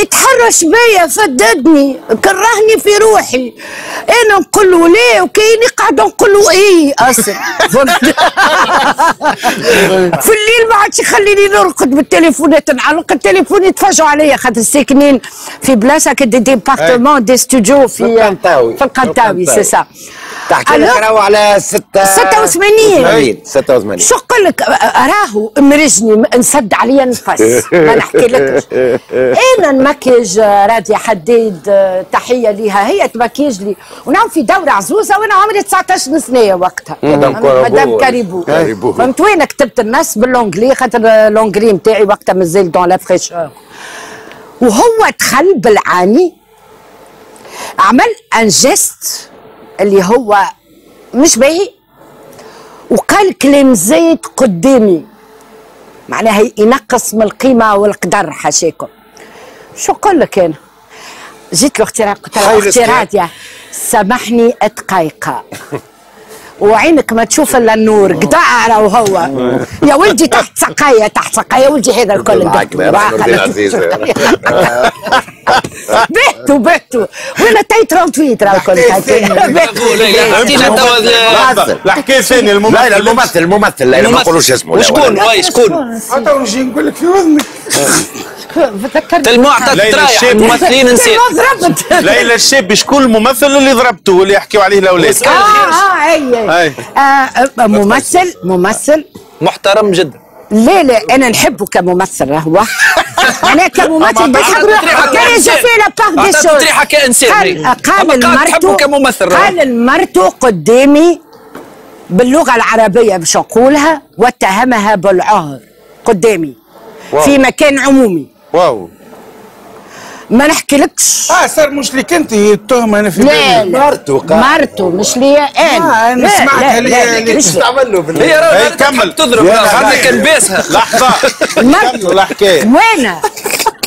يتحرش بيا، فددني كرهني في روحي. انا نقول له لا، وكاين يقعد نقول له اي اصلا في الليل ما عادش يخليني نرقد بالتليفونات، نعلق التليفون يتفاجئوا عليا، خاطر ساكنين في بلاصه كدي ديبارتمون دي ستوديو في القنطاوي سي سا. تحكي لك راهو على 86 شو نقول لك، راهو مرجني نسد عليا نفس ما نحكي لكش. انا نمكيج رادية حديد، تحيه ليها، هي تمكيج لي ونعم في دوره عزوزه وانا عمري 19 سنه وقتها، مدام كاريبو. فهمت وين كتبت النص باللونجلي، خاطر اللونجلي نتاعي وقتها مازال دون لا فريشور، وهو دخل بالعاني عمل ان جيست اللي هو مش باهي، وقال كلام زايد قدامي، معناها ينقص من القيمه والقدر حاشاكم. شو نقول لك انا؟ جيت له اختراق، قلت له اختي رادية سامحني اتقايقه وعينك ما تشوف الا النور، قطع راهو هو يا ولدي تحت سقايا ولدي هذا الكل بيتو ولا تايت 38 راهو الكل الحكايه ثانيه. الممثل لا ما نقولوش اسمه، شكون حتى ونجي نقول لك في وذنك تذكرت المعطى ترايح الممثلين نسيت ليلى الشاب. شكون الممثل اللي ضربته واللي يحكيوا عليه الاولاد؟ اي ممثل محترم جدا. لا لا انا نحبه كممثل راهو انا كممثل بس كان جفينا باغ دي شوز تريحه كانسان. قال المرته قدامي باللغه العربيه باش نقولها واتهمها بالعار قدامي. واو. في مكان عمومي. واو ما نحكيلكش. صار مش ليك انت التهمه في مرته. مرته مش ليا انا. انا سمعتها ليا اللي تستعمل له بالله. هي كمل تضرب خاطر كان باسها. لحظه كملوا الحكايه. وانا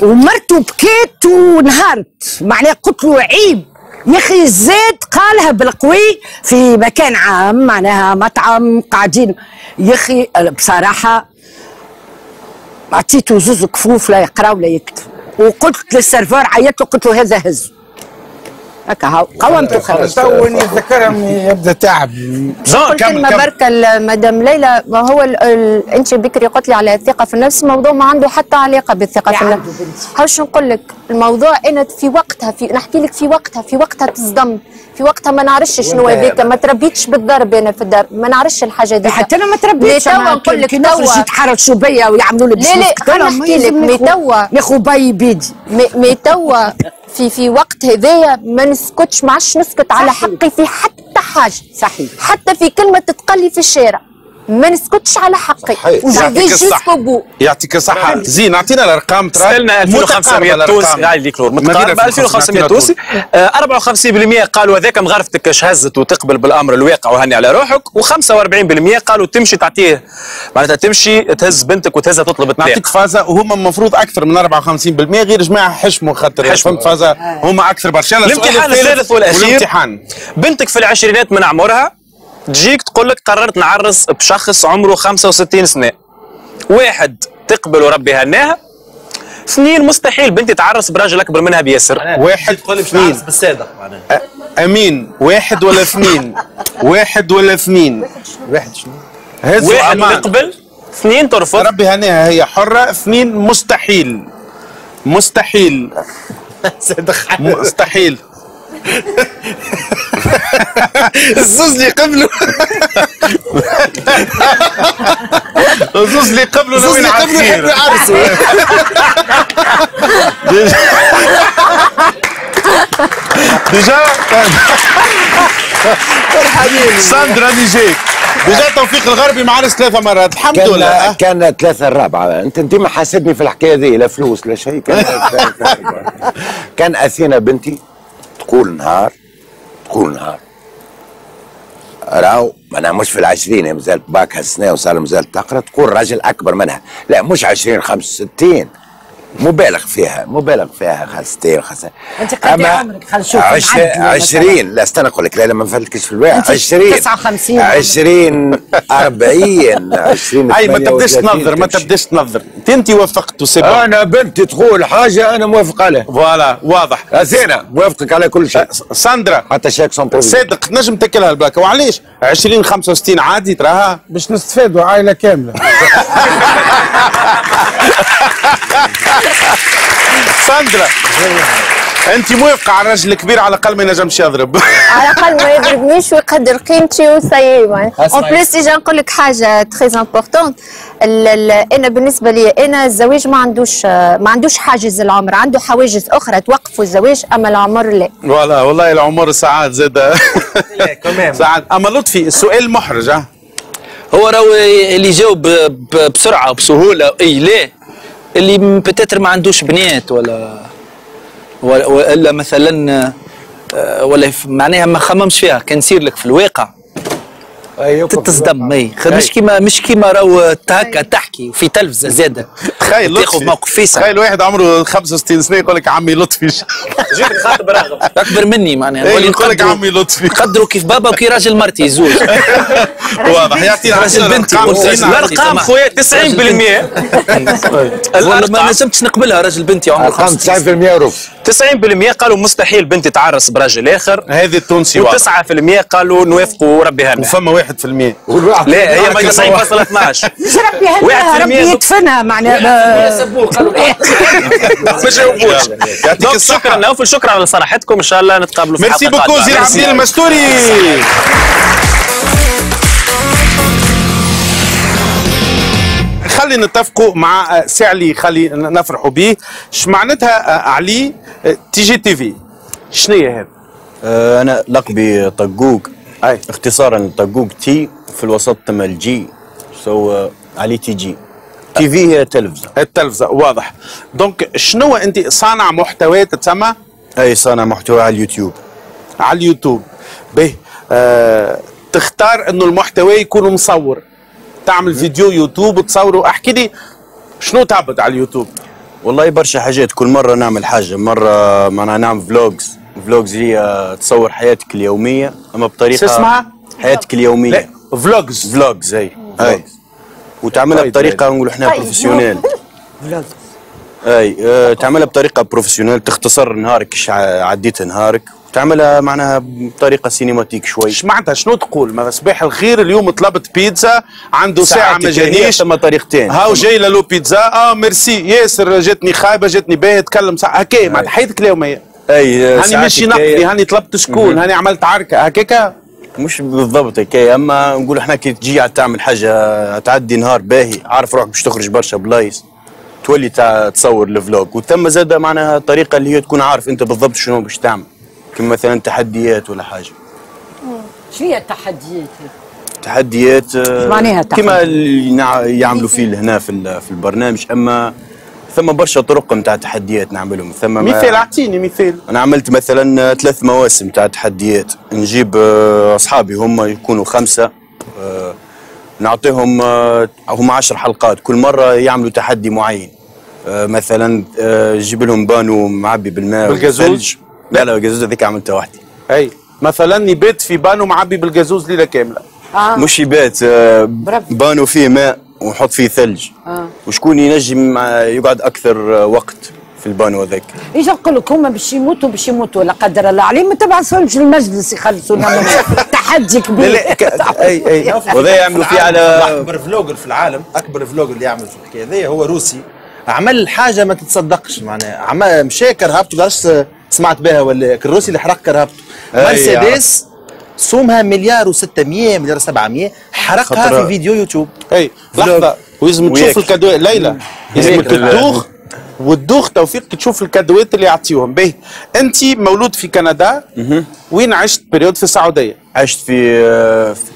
ومرته بكيت ونهارت معناها قلت له عيب يا اخي زاد قالها بالقوي في مكان عام معناها مطعم قاعدين. يا اخي بصراحه عطيته زوز كفوف لا يقرا ولا يكتب. وقلت للسيرفور عيطت له قلت له هذا هز هكا هاو قومته خلاص. تو نتذكرها يبدا تعب. كلمه بركه مدام ليلى ما هو انت بكري قلت لي على الثقه في النفس. موضوع ما عنده حتى علاقه بالثقه في النفس. هاش نقول لك الموضوع انا في وقتها في نحكي لك في وقتها تصدم في وقتها ما نعرفش شنو هذيك. ما تربيتش بالضرب انا في الدار ما نعرفش الحاجه دي حتى انا ما تربيتش. توا نقول لك توا يتحرشوا بيا ويعملوا لي بشوي. لا لا نحكي لك مي توا يا خو باي بيدي مي توا في وقت هذايا ما نسكتش ما عادش نسكت على حقي في حتى حاجه. صحيح. حتى في كلمه تتقلي في الشارع ما نسكتش على حقي. يعطيك الصحه. زين اعطينا الارقام ترى. سالنا 2500 تونسي على الكلور متقاربه 2500 تونسي. 54% قالوا هذاك مغرفتك اش هزت وتقبل بالامر الواقع وهني على روحك. و45% قالوا تمشي تعطيه معناتها تمشي تهز بنتك وتهزها تطلب الطلاق. نعطيك فازه وهم المفروض اكثر من 54% غير جماعه حشموا خاطر فهمت فازه هما اكثر برشا. الامتحان الثالث والاخير بنتك في العشرينات من عمرها تجيك تقول لك قررت نعرس بشخص عمره 65 سنة. واحد تقبل وربي هناها. اثنين مستحيل بنتي تعرس براجل أكبر منها بياسر. واحد تقول لي مش نعرس بالصادق معناها. أمين واحد ولا اثنين؟ واحد ولا اثنين؟ واحد شنو؟ واحد تقبل اثنين ترفض. ربي هناها هي حرة. اثنين مستحيل. مستحيل. صادق مستحيل. الزوز اللي قبله ناويين يعرسوا. ديجا ساندرا نيجيك ديجا توفيق الغربي معرس 3 مرات الحمد لله. كان 3 الرابعة. انت ديما حاسدني في الحكايه ذي لا فلوس لا شيء. كان اثينا بنتي تقول نهار راهو معناها مش في العشرين مازال باك هالسنه وصار مازال تقرا. تقول راجل اكبر منها. لا مش 20 65 مبالغ فيها 65. انت قد عمرك خل نشوف 20. لا استنى نقول لك لا ما نفلتكش في الواقع. 20 59 20 40 20. اي ما تبداش تنظر انت وافقت وسيب. انا بنتي تقول حاجه انا موافق عليها. فوالا واضح. زينه موافقك على كل شيء. ساندرا حتى شيك سون صادق تنجم تاكلها الباكه. وعلاش 20 65 عادي تراها باش نستفادوا عائله كامله. ساندرا انت موافقه على الراجل الكبير على الاقل ما ينجمش يضرب. على الاقل ما يضربنيش ويقدر قيمتي وسي. اون بليس اجا نقول لك حاجه تري امبورطون. انا بالنسبه لي انا الزواج ما عندوش حاجز العمر. عنده حواجز اخرى توقفوا الزواج اما العمر لا. ولا والله العمر ساعات زاد. لا كمان ساعات. اما لطفي السؤال محرج. هو راهو اللي جاوب بسرعه وبسهوله. اي لا اللي بتاتر ما عندوش بنات ولا مثلا ولا معناها ما خممش فيها. كان يصير لك في الواقع تتصدم. مش كيما راهو هكا تحكي في تلفزه زاده. تخيل تاخذ موقف فيسع. تخيل واحد عمره 65 سنه يقول لك عمي لطفي. جيت خاطب راغب اكبر مني معناها يقول لك عمي لطفي. قدروا كيف بابا وكي راجل مرتي زوج. واضح. يعطينا راجل بنتي. الارقام خويا 90% ما نجمتش نقبلها. راجل بنتي عمره 65 90% رفض. 90% قالوا مستحيل بنتي تعرس براجل اخر. هذه التونسي. و9% قالوا نوافقوا ربي هاني. وفما 1% لا هي ما 90.12. مش ربي هاني ربي يدفنها معناها. يا سبوه قالوا ما جاوبوش. يعطيك الصحة. شكرا نوفل. شكرا على صراحتكم. ان شاء الله نتقابلوا في حلقة. ميرسي بوكو زين عبد المستوري. خلي نتفقوا مع سعلي، خلي نفرحوا به. اش معناتها علي تيجي تي في؟ شنو هي هذا؟ انا لقبي طقوق، اي اختصارا طقوق تي في الوسط تم الجي، سو علي تي جي. تي في هي تلفزه. التلفزه واضح. دونك شنو انت صانع محتوى تتسمى؟ اي صانع محتوى على اليوتيوب. على اليوتيوب به تختار انه المحتوى يكون مصور، تعمل فيديو يوتيوب وتصوره. احكي لي شنو تعبد على اليوتيوب؟ والله برشا حاجات، كل مره نعمل حاجه، مره معناها نعمل فلوجز هي تصور حياتك اليوميه، اما بطريقه اسمها حياتك اليوميه فلوجز اي وتعملها بطريقه نقولوا احنا بروفيسيونيل. فلوجز اي تعملها بطريقه بروفيسيونيل، تختصر نهارك عديت نهارك تعملها معناها بطريقه سينماتيك شوي. اش معناتها؟ شنو تقول؟ ما صباح الخير اليوم طلبت بيتزا عنده ساعه ما جانيش، ثم طريقتين، هاو جاي له بيتزا، ميرسي ياسر جاتني خايبه جاتني باهيه، تكلم ساعه هكا معناتها حياتك اليوميه. اي هاني ماشي نقدي، هاني طلبت شكون، هاني عملت عركه هكاكا، مش بالضبط هكا. اما نقول احنا كي تجي تعمل حاجه تعدي نهار باهي، عارف روحك باش تخرج برشا بلايص، تولي تصور الفلوج. وتم زاده معناها الطريقه اللي هي تكون عارف انت بالضبط شنو باش تعمل، كما مثلا تحديات ولا حاجه. شنو هي التحديات؟ تحديات معناها كما اللي يعملوا فيه هنا في البرنامج، اما ثم برشا طرق نتاع تحديات نعملهم. ثم مثال، اعطيني مثال. انا عملت مثلا 3 مواسم نتاع تحديات، نجيب اصحابي هم يكونوا 5، نعطيهم هم 10 حلقات، كل مره يعملوا تحدي معين. مثلا نجيب لهم بانو معبي بالماء والثلج. لا الجازوز هذيك عملتها وحدي. اي مثلا يبات في بانو معبي بالجازوز ليله كامله. مش يبات، بانو فيه ماء ونحط فيه ثلج. وشكون ينجم يقعد اكثر وقت في البانو هذاك؟ ايش نقول لك، هما باش يموتوا لا قدر الله عليهم، ما تبعثهمش للمجلس يخلصونا تحدي كبير. اي وهذا يعملوا فيه على اكبر فلوجر في العالم، اكبر فلوجر اللي يعمل في الحكايه هذه هو روسي، عمل حاجه ما تتصدقش معناها، مشى كرهبته، ما سمعت بها ولا الروسي اللي حرق كرهبته، مرسيدس سومها $1.6 مليار، $1.7 مليار حرقها في فيديو يوتيوب. اي لحظه، ولازم تشوف الكادوات ليلى، لازم تدوخ وتدوخ توفيق تشوف الكادوات اللي يعطيوهم. باهي انت مولود في كندا، وين عشت بريود؟ في السعوديه. عشت في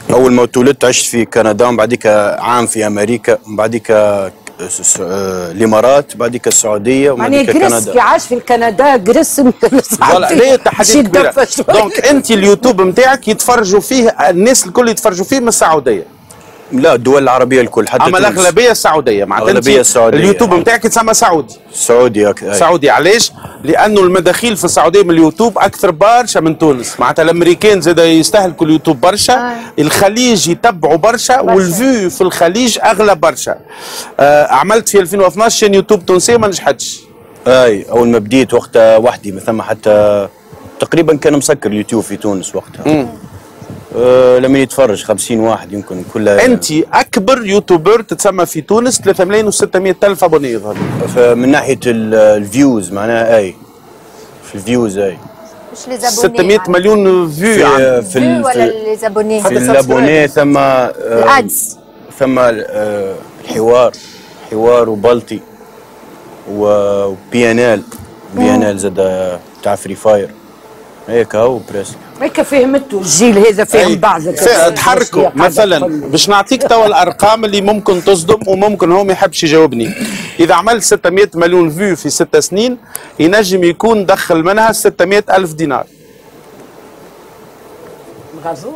اول ما تولدت عشت في كندا، ومن بعديك عام في امريكا، ومن بعديك الامارات، بعديك السعوديه، وبعديك كندا. يعني كي عاش في كندا جريس والله تحدي كبير. دونك انت اليوتيوب نتاعك يتفرجوا فيه الناس الكل، يتفرجوا فيه من السعوديه؟ لا الدول العربيه الكل حتى، اما الاغلبيه السعوديه. معناتها اليوتيوب نتاعك يتسمى سعودي. سعودي علاش؟ لانه المداخيل في السعوديه من اليوتيوب اكثر برشا من تونس، معناتها الامريكان زاد يستهلكوا اليوتيوب برشا، الخليج يتبعوا برشا، والفيو في الخليج اغلى برشا. عملت في 2012 شين يوتيوب تونسيه ما نجحتش. اي اول ما بديت وقتها وحدي، ما ثم حتى تقريبا كان مسكر اليوتيوب في تونس وقتها. لما يتفرج 50 واحد يمكن كلها. انت اكبر يوتيوبر تتسمى في تونس، 3,600,000 ابوني يظهر من ناحيه الفيوز معناها. اي في الفيوز اي مش لي زابوني، 600 مليون فيو في ولا لي زابوني، في الابوني. ثم الادز، ثم الحوار وبلطي وبيانال زاد تاع فري فاير هيك. هو بريس هيك فهمتوا الجيل هذا، فهم بعض تحركوا. مثلا باش نعطيك توا الارقام اللي ممكن تصدم وممكن هو ما يحبش يجاوبني. اذا عملت 600 مليون فيو في 6 سنين، ينجم يكون دخل منها 600,000 دينار.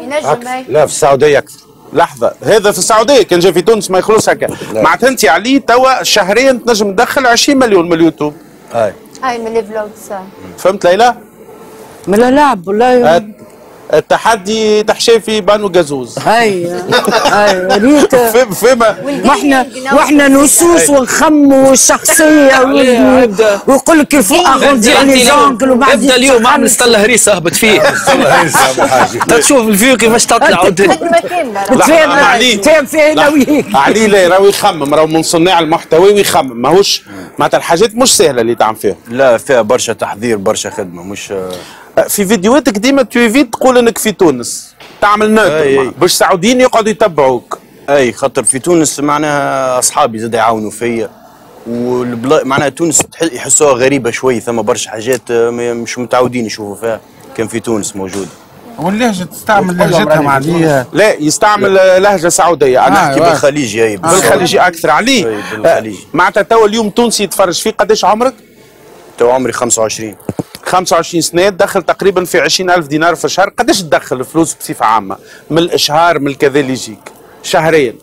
ينجم. لا في السعوديه اكثر. لحظه، هذا في السعوديه، كان جا في تونس ما يخلص هكا. معناتها انت علي توا شهريا تنجم تدخل 20 مليون من اليوتيوب. اي من الفلوجز. فهمت ليلى؟ من اللاعب والله التحدي تحشي في بانو جازوز. اي ريت فما واحنا نصوص ونخم والشخصيه ويقول لك الفوق اغوندي لي زونكل. وبعد ابدا اليوم عامل سله هريسه اهبط فيه تشوف الفيو كيفاش تطلع قدامك. تفهم فيه انا وياك. علي لا راهو يخمم، راهو من صناع المحتوى ويخمم، ماهوش معناتها الحاجات مش سهله اللي تعمل فيها. لا فيها برشا تحضير، برشا خدمه. مش في فيديوهاتك ديما تيفيت تقول انك في تونس. تعمل نوت باش السعوديين يقعدوا يتبعوك. اي خاطر في تونس معناها اصحابي زاد يعاونوا فيا، والبلا معناها تونس يحسوها غريبه شوي، ثم برشا حاجات مش متعودين يشوفوا فيها كان في تونس موجود. واللهجه تستعمل لهجتهم عاديه؟ لا يستعمل لهجه سعوديه، انا نحكي بالخليجي. اي بالخليجي اكثر عليه معناتها. توا اليوم تونسي يتفرج فيه. قداش عمرك؟ توا عمري 25 سنه. تدخل تقريبا في 20,000 دينار في الشهر. قداش تدخل فلوس بصفه عامه من الاشهار من كذا اللي يجيك شهريا؟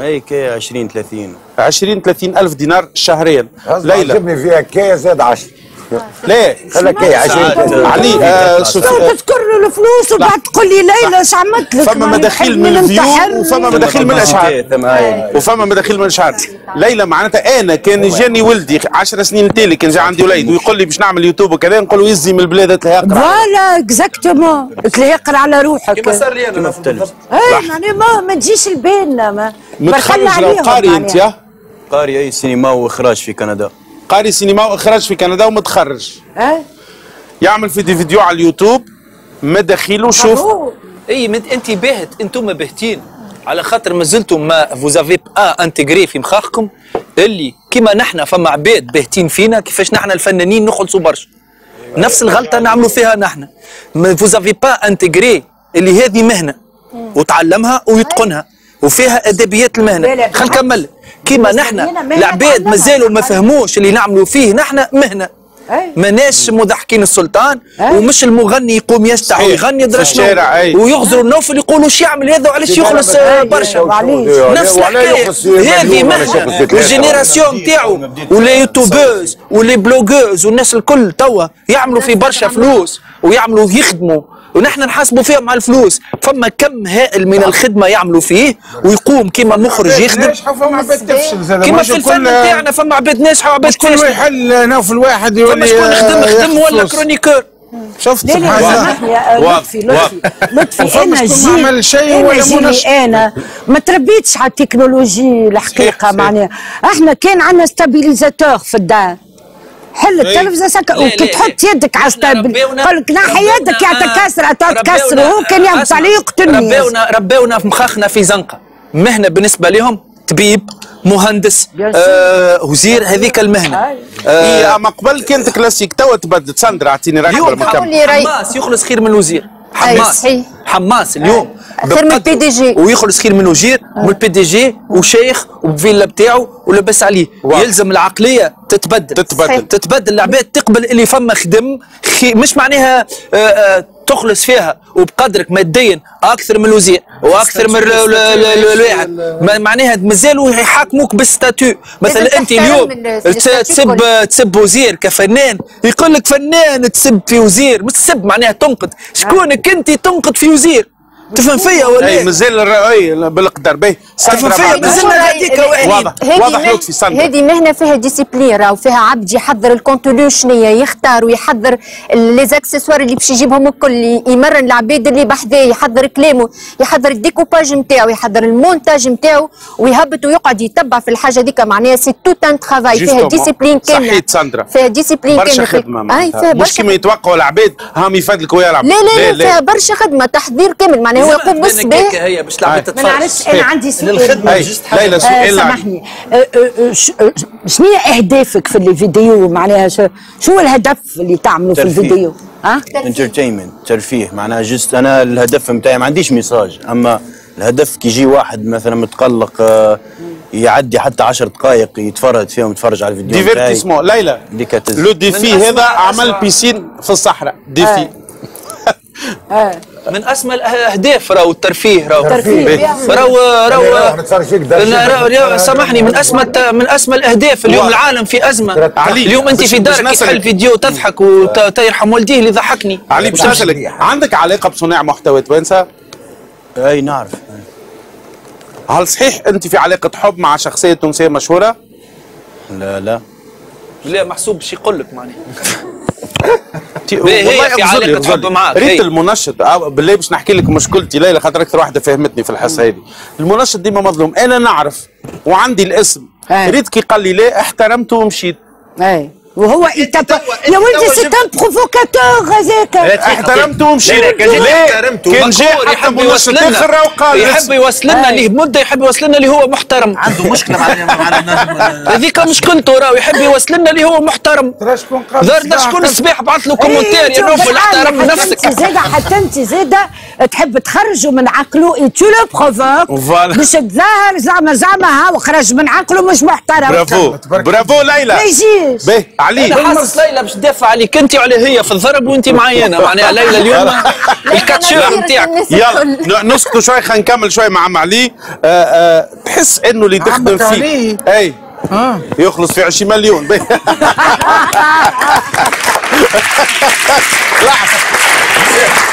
اي كي 20-30 ألف دينار شهريا. ليلى جبني فيها كي زاد 10. لا خليك يا عشان علي تذكر له الفلوس وبعد تقول لي ليلى اش عملت لك. فما مداخيل من الفيو وفما مداخيل من الاشعار ليلى معناتها انا كان جاني ولدي 10 سنين تالي، كان جا عندي وليد ويقول لي باش نعمل يوتيوب وكذا، نقول له يزي من البلاد تلهاقر. فوالا اكزاكتومون، تلهاقر على روحك كما صار لي انا في التلفزيون. اي معناها ما تجيش لبالنا. متخرج قاري انت؟ يا قاري اي سينما واخراج في كندا. قاري سينما واخراج في كندا ومتخرج. اه يعمل في دي فيديو على اليوتيوب مداخيله. شوف اي انت باهت، انتم باهتين على خاطر مازلتم ما فوزافي با انتيغري في مخاخكم اللي كيما نحنا فما عباد باهتين فينا كيفاش نحنا الفنانين نخلصوا برشا. نفس الغلطه نعملوا فيها نحنا، فوزافي با انتيغري اللي هذه مهنه وتعلمها ويتقنها وفيها ادبيات المهنه. خل نكمل كيما نحنا العباد مازالوا ما فهموش اللي نعملوا فيه نحنا مهنه. ماناش مضحكين السلطان ومش المغني يقوم يشتع ويغني درشنو ويغزروا النوفل يقولوا شو يعمل هذا وعلاش يخلص برشا. نفس الحكايه هذه مهنه. والجينيراسيون تاعو ولا يوتيوبوز ولا بلوغوز والناس الكل توا يعملوا في برشا فلوس ويعملوا يخدموا ونحن نحاسبوا فيها مع الفلوس. فما كم هائل من الخدمه يعملوا فيه ويقوم كيما المخرج يخدم. فما عباد تفشل كيما في الفن نتاعنا، فما عباد ناجحه وعباد تفشل. كل يحل نوفل واحد يولي شكون خدم ولا كرونيكور. شفت سبحان الله. لطفي لطفي انا جيلي ما تربيتش على التكنولوجي الحقيقه. معناها احنا كان عندنا ستابيليزاتور في الدار، حل التلفزه سكر وكي تحط يدك على ستابل يقول لك نحي يدك يا تكسر تكسر. هو كان يهبط عليه يقتلني. رباونا في مخاخنا في زنقه مهنه بالنسبه لهم. طبيب، مهندس، وزير، هذيك المهنه. اما قبل كانت كلاسيك، توا تبدلت. ساندرا اعطيني رايك قبل ما نكمل. حماس يخلص خير من الوزير. حماس حماس اليوم خير من البي دي جي، ويخلص خير من وزير من البي دي جي وشيخ وبفيلا بتاعه ولبس عليه. يلزم العقليه تتبدل. العباد تقبل اللي فما خدم مش معناها تخلص فيها وبقدرك ماديا اكثر من الوزير واكثر من الواحد. معناها مازالوا يحاكموك بالستاتو. مثلا انت اليوم تسب وزير كفنان، يقول لك فنان تسب في وزير. مش تسب معناها تنقد. شكونك انت تنقد في وزير؟ تفهم فيا ولا ايه؟ مازال بالقدر باهي. تفهم فيا مازلنا هذيك واحد. واضح لطفي ساندرا هذه مهنه فيها ديسيبلين، راهو فيها عبد يحضر الكونتوني شنيا يختار ويحضر لي زاكسيسوار اللي باش يجيبهم الكل، يمرن العباد اللي بحذاه، يحضر كلامه، يحضر الديكوباج نتاعو، يحضر المونتاج نتاعو، ويهبط ويقعد يتبع في الحاجه هذيك. معناها سي توت ان ترافاي فيها ديسيبلين كامله. صحيت ساندرا فيها ديسيبلين كامله. برشا خدمه مش كيما يتوقعوا العباد هام يفادلك ويلعب. لا لا فيها برشا خدمه، تحضير كامل. معناها هو يقوم بالصباح. هي باش العباد تتفرج. ما نعرفش. انا عندي سؤال. ليلى سؤال سامحني. شنو هي اهدافك في الفيديو؟ معناها شو الهدف اللي تعمله في الفيديو؟ انترتينمنت، ترفيه. معناها جست انا الهدف نتاعي ما عنديش ميساج. اما الهدف كي يجي واحد مثلا متقلق يعدي حتى 10 دقائق يتفرج فيهم، يتفرج على الفيديو. ديفيرتيسمون ليلى. لو ديفي هذا عمل بيسين في الصحراء. ديفي من اسمى الاهداف راهو الترفيه. راهو سامحني، من اسمى الاهداف. اليوم العالم في ازمه. اليوم انت في دارك تحل فيديو تضحك وترحم والديه اللي ضحكني. علي باش نسالك، عندك علاقه بصناع محتوى توانسه؟ اي نعرف. هل صحيح انت في علاقه حب مع شخصيه تونسيه مشهوره؟ لا لا لا محسوب باش يقول لك معناها. والله في علاقة حب معاك. ريت المنشط بالله باش نحكي لك مشكلتي ليلى، خاطر اكثر واحده فهمتني في الحصه هذه. المنشط ديما مظلوم. انا نعرف وعندي الاسم. ريت كي قال لي لا احترمته ومشيت. وهو يا ولدي سي ان بروفوكاتور هذاك. احترمته ومشيت احترمته كان جاي حتى بالوصل الاخر راهو قال يحب يوصل لنا اللي بمده يحب يوصل لنا اللي هو محترم. عنده مشكله مع هذيك مشكلته راهو يحب يوصل لنا اللي هو محترم. درت شكون الصباح بعث له كومنتير يا نوفل احترم نفسك. حتى انت زاده تحب تخرجوا من عقله اي تو لو بروفوك باش تظاهر زعما ها وخرج من عقله مش محترم. برافو برافو ليلى. ما يجيش علي حاسس ليلى باش تدافع عليك انت وعلى هي في الضرب وانت معايا انا معناها ليلى اليوم الكاتشور نتاعك. يلا نسكتوا شوي خلينا نكمل شوي مع عم علي. تحس انه اللي تخدم فيه اي يخلص في 20 مليون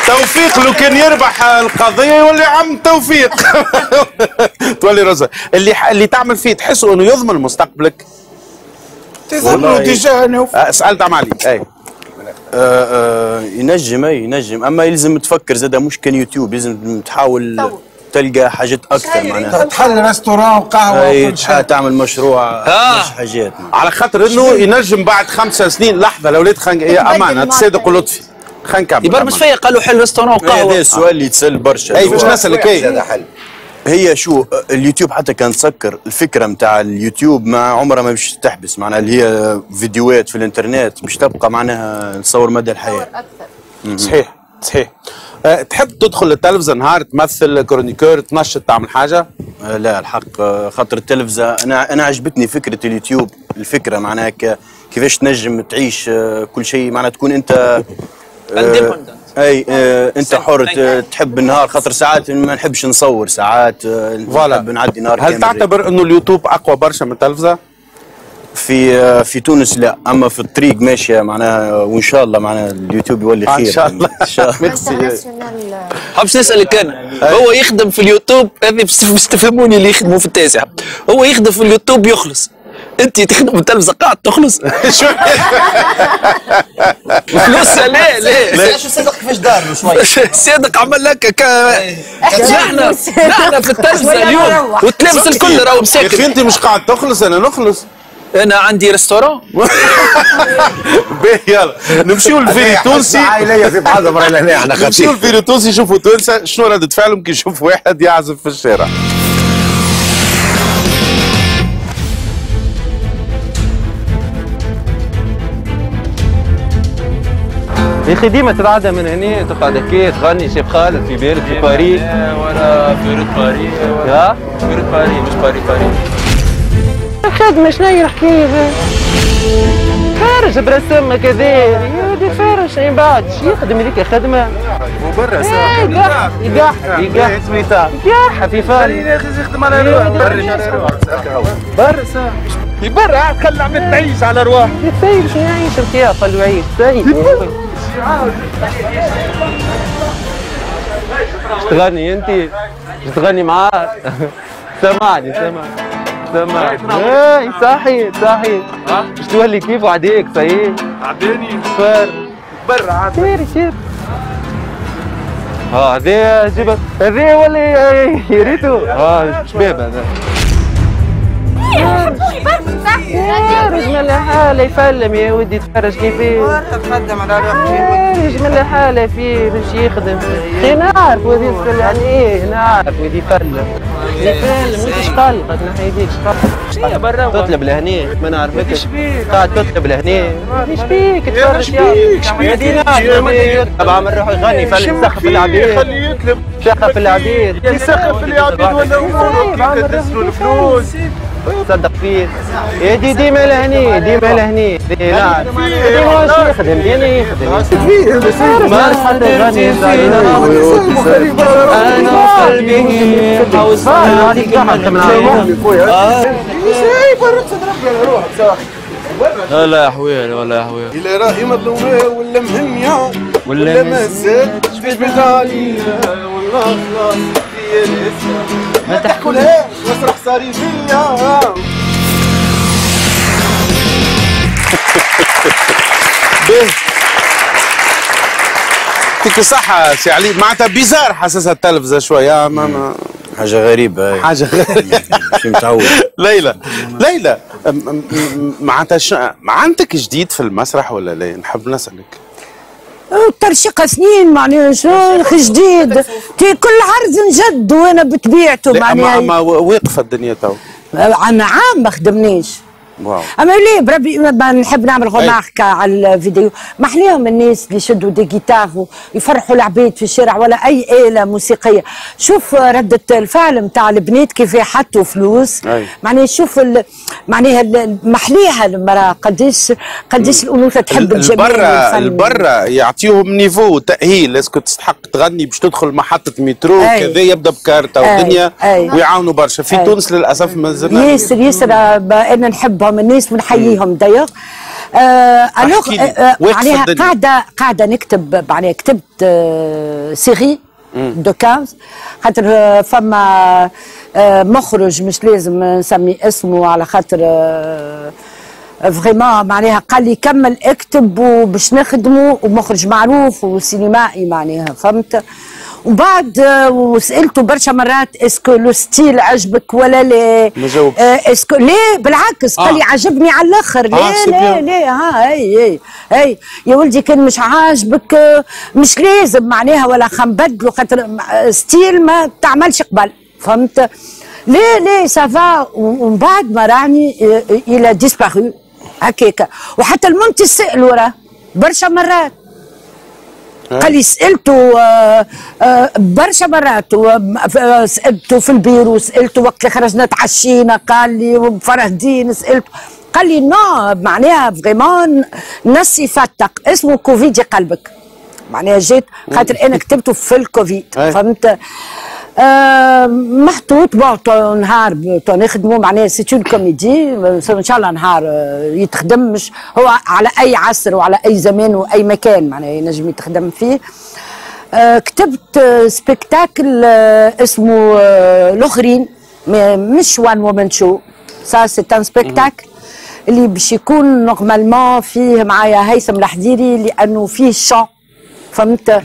توفيق لو كان يربح القضيه يولي عم توفيق تولي رزق. اللي تعمل فيه تحسوا انه يضمن مستقبلك. تظنوا ديجا انا سالت عم علي اي ينجم اي ينجم اما يلزم تفكر زاد مش كان يوتيوب لازم تحاول تلقى حاجات اكثر معناها تحل ريستوران وقهوه وكل شيء تعمل مشروع مش حاجات على خاطر انه ينجم بعد 5 سنين لحظه الاولاد امانه تصدق ولطفي خلينا نكمل يبرمج فيا قالوا حل ريستوران وقهوه هذا السؤال اللي يتسال برشا اي باش نسالك اي هذا حل. هي شو اليوتيوب حتى كان سكر الفكره نتاع اليوتيوب مع عمرها ما باش تحبس معناها اللي هي فيديوهات في الانترنت باش تبقى معناها نصور مدى الحياه اكثر. صحيح صحيح. تحب تدخل للتلفزه نهار تمثل كرونيكور تنشط تعمل حاجه؟ لا الحق خاطر التلفزه انا عجبتني فكره اليوتيوب الفكره معناها كيفاش تنجم تعيش كل شيء معناها تكون انت اي انت حر تحب النهار خاطر ساعات ما نحبش نصور ساعات نحب نعدي نهار كامل. هل تعتبر انه اليوتيوب اقوى برشا من التلفزه؟ في تونس لا اما في الطريق ماشيه معناها وان شاء الله معناها اليوتيوب يولي خير ان شاء الله. ميرسي. حبش نسالك انا هو يخدم في اليوتيوب هذه باش تفهموني اللي يخدموا في التاسعه هو يخدم في اليوتيوب يخلص انت تخدم في التلفزه قاعد تخلص شويه فلوس لا لا شو صدق كيفاش دار شويه صدق عمل لك نحن في التلفزه اليوم والتلفزه الكل راهو مساكن. انت مش قاعد تخلص انا نخلص انا عندي ريستوران. باهي يلا نمشيو للفيلي التونسي. عائليه في بعضها مرة هنا احنا خاطر نمشيو للفيلي التونسي نشوفوا تونسه شنو ردة فعلهم كي يشوف واحد يعزف في الشارع. يا اخي ديما تتعدى من هنا تقعد هكا تغني شيخ خالد في بالك في باريس ولا بيرو باريس ها بيرو باريس مش باريس الخدمة شنو هي الحكاية خارج برسمة كذا يا ودي فارش من بعد شو يخدم هذيك الخدمة وبرا صح يقح يقح في فال يخدم على روحه برا صح يبرا عاد خلي عملت تعيش على رواحه السيد شنو يعيش الخيار خلو يعيش سيد تغني انت تغني معاه سامعني سامعني اي صحيح صحيح باش تولي كيفه عديك صحيح عداني فار برا عاد سير هذا جيب هذا ولا يا ريتو شباب هذا خارج من الحالة يفلم يا ودي تفرج كيفاه تخدم على روحك خارج من الحالة فيه باش يخدم خي نعرف ودي يعني ايه نعرف ودي يفلم يفلم ودي شقلقك نحيديك شقلقك تطلب لهنا ما نعرفكش قاعد تطلب لهنا مش بيك تفرج يا دينار يطلب عمل روحه يغني يفلم يسخف العبيد خليه يطلب يسخف العبيد يسخف العبيد ولا اموره تدسلوا الفلوس تصدق فيه يا ديما لهني ديما لهني لا ديما يخدم ديما يخدم ما صدقني انا قلبي حوس عليك حتى من عينك لا يا حويل ولا يا حويل اللي راهي مظلومه ولا مهميه ولا ما زادت شفت بيت عليا والله خلاص ما تحكولهاش واسرح صاري فيا. باهي يعطيك الصحة سي علي معناتها بيزار حاسسها التلفزة شوية حاجة غريبة هي. حاجة غريبة مش متعود. ليلى معناتها عندك جديد في المسرح ولا لا؟ نحب نسألك. ترشيقة سنين معناها شو جديد كل عرض نجد وانا بطبيعته معناها. اما واقفة الدنيا تو. عنا عام ما خدمناش. واو. اما ليه بربي ما نحب نعمل غماركه على الفيديو، ما احلاهم الناس اللي يشدوا دي جيتار ويفرحوا العباد في الشارع ولا اي اله موسيقيه، شوف رده الفعل نتاع البنات كيف يحطوا فلوس، معناها شوف معناها محليها المراه قديش الانوثه تحب الجمال. البرا يعطيهم نيفو تاهيل، اسكو تستحق تغني باش تدخل محطه مترو كذا يبدا بكارته ودنيا ويعاونوا برشا، في تونس للاسف ما زلنا ياسر انا نحب من الناس ونحييهم دايوغ. الوغ معناها قاعده نكتب معناها كتبت سيري دو 15 خاطر فما مخرج مش لازم نسمي اسمه على خاطر فريمون معناها قال لي كمل اكتب وباش نخدمه ومخرج معروف وسينمائي معناها فهمت. وبعد وسالته برشا مرات اسكو لو ستيل عجبك ولا لا؟ ما جاوبش. اسكو لا بالعكس قال لي عجبني على الاخر. لا ها اي يا ولدي كان مش عاجبك مش لازم معناها ولا خنبدلو خاطر ستيل ما تعملش قبل فهمت. لا سافا. ومن بعد ما راني الى ديسبارو هكاكا، وحتى المنتج سالو راه برشا مرات قال لي سالته برشا مرات سالته في البيرو سالته وقت اللي خرجنا تعشينا قال لي ومفرهدين سالته قال لي نو معناها فريمون نسي فتق اسمه كوفيد قلبك معناها جيت خاطر انا كتبته في الكوفيد فهمت. محطوط بون نهار نخدموا معناها سي اون كوميدي ان شاء الله نهار يتخدم مش هو على اي عصر وعلى اي زمان واي مكان معناها ينجم يتخدم فيه. كتبت سبيكتاكل اسمه الاخرين مش وان وومن شو سا سي ان سبيكتاكل اللي باش يكون نورمالمون فيه معايا هيثم الحديري لانه فيه شون فهمت.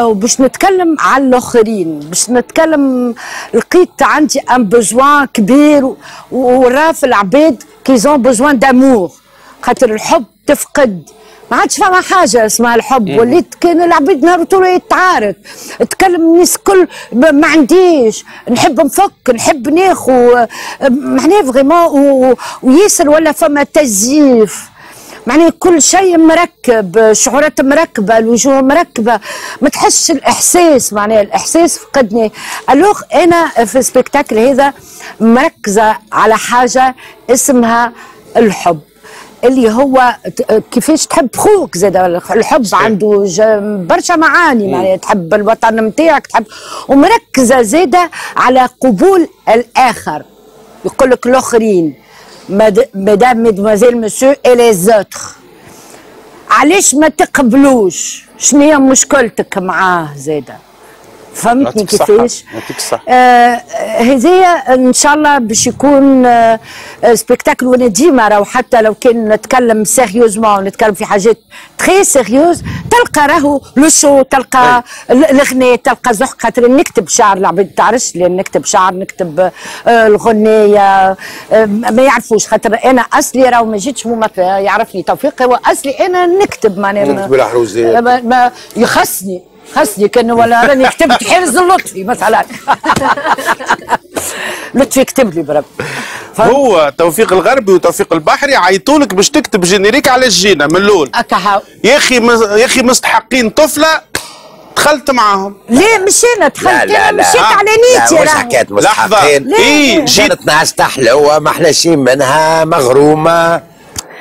وباش نتكلم على الاخرين باش نتكلم لقيت عندي ان بوزوان كبير وراه في العباد كيزون بوزوان دامور خاطر الحب تفقد ما عادش فما حاجه اسمها الحب وليت كان العباد نهار وطول يتعارك تكلم الناس الكل ما عنديش نحب نفك نحب ناخو معناها فريمون وياسر ولا فما تزييف معناها كل شيء مركب شعورات مركبه الوجوه مركبه ما تحسش الاحساس معناها الاحساس فقدني. الوغ انا في السبيكتاكل هذا مركزه على حاجه اسمها الحب اللي هو كيفاش تحب خوك زاد الحب عنده برشا معاني معناها تحب الوطن نتاعك تحب ومركزه زاده على قبول الاخر يقول لك الاخرين مدام مدموزيل مسيو اي لي زوتر علاش ما تقبلوش شنو هي مشكلتك معاه زاده فهمتني كيفاش. هذايا ان شاء الله باش يكون سبيكتاكل وانا ديما راهو حتى لو كان نتكلم سيريوزمون ونتكلم في حاجات تخي سيريوز تلقى راهو لو شو تلقى الغناء تلقى زحق خاطر نكتب شعر العباد ما تعرفش لان نكتب شعر نكتب الغنايه ما يعرفوش خاطر انا اصلي راهو ما جيتش ممثله يعرفني توفيق هو اصلي انا نكتب معناها نكتب الحروزيه يخصني خاصني كان ولا راني كتبت حرز اللطفي مثلا لطفي كتب لي بربي هو توفيق الغربي وتوفيق البحري عيطولك باش تكتب جينيريك على الجينه من الاول يا اخي مستحقين طفله دخلت معاهم. ليه مش انا دخلت انا مشيت على نيتي مش حكاية مستحقين اي جيت 12 حلوه ما احلاشين منها مغرومه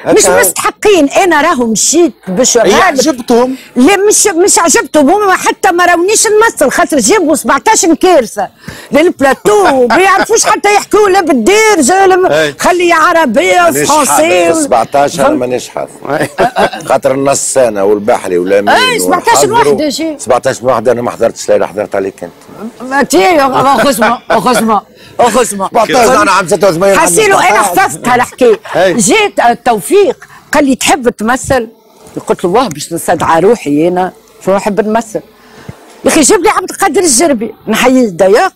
مش مستحقين انا راهم مشيت باش عجبتهم لا مش عجبتهم هما حتى ما راونيش نمثل خاطر جابوا 17 كارثه للبلاتو ما يعرفوش حتى يحكوا لا بالدارجه خلي عربيه وفرنسيه 17 مانيش حاضر خاطر النصانه والبحري والامين 17 وحده جي 17 وحده انا ما حضرتش ليلى حضرت عليك انت خصمه 17 انا عام 86 حسيلو انا حفظتها الحكايه جيت التوفيق قال لي تحب تمثل؟ قلت له واه باش نستدعى روحي انا شنو نحب نمثل؟ يا اخي جاب لي عبد القادر الجربي نحييه دايوغ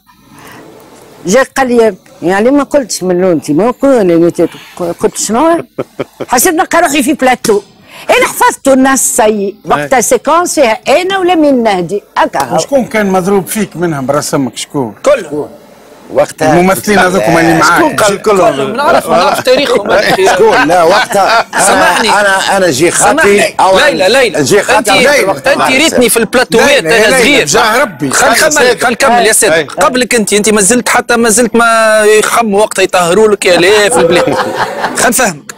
جا قال لي يعني ما قلتش من لونتي ما قلت شنو حسيت نلقى روحي في بلاتو. انا حفظت الناس سيء وقتها سيكونس فيها انا ولا من نهدي هكا. وشكون كان مضروب فيك منهم برسمك؟ شكون؟ كلهم وقتها الممثلين هذوكم اللي معاك شكون؟ قال كلهم نعرف تاريخهم شكون. لا وقتها سامحني انا جي خاطي ليلى جي خاطي انت ريتني في البلاتوات انا صغير يا ربي. خلينا نكمل يا سيد قبلك انت مازلت حتى مازلت ما يخموا وقتها يطهروا لك يا في البلاد. خلينا نفهمك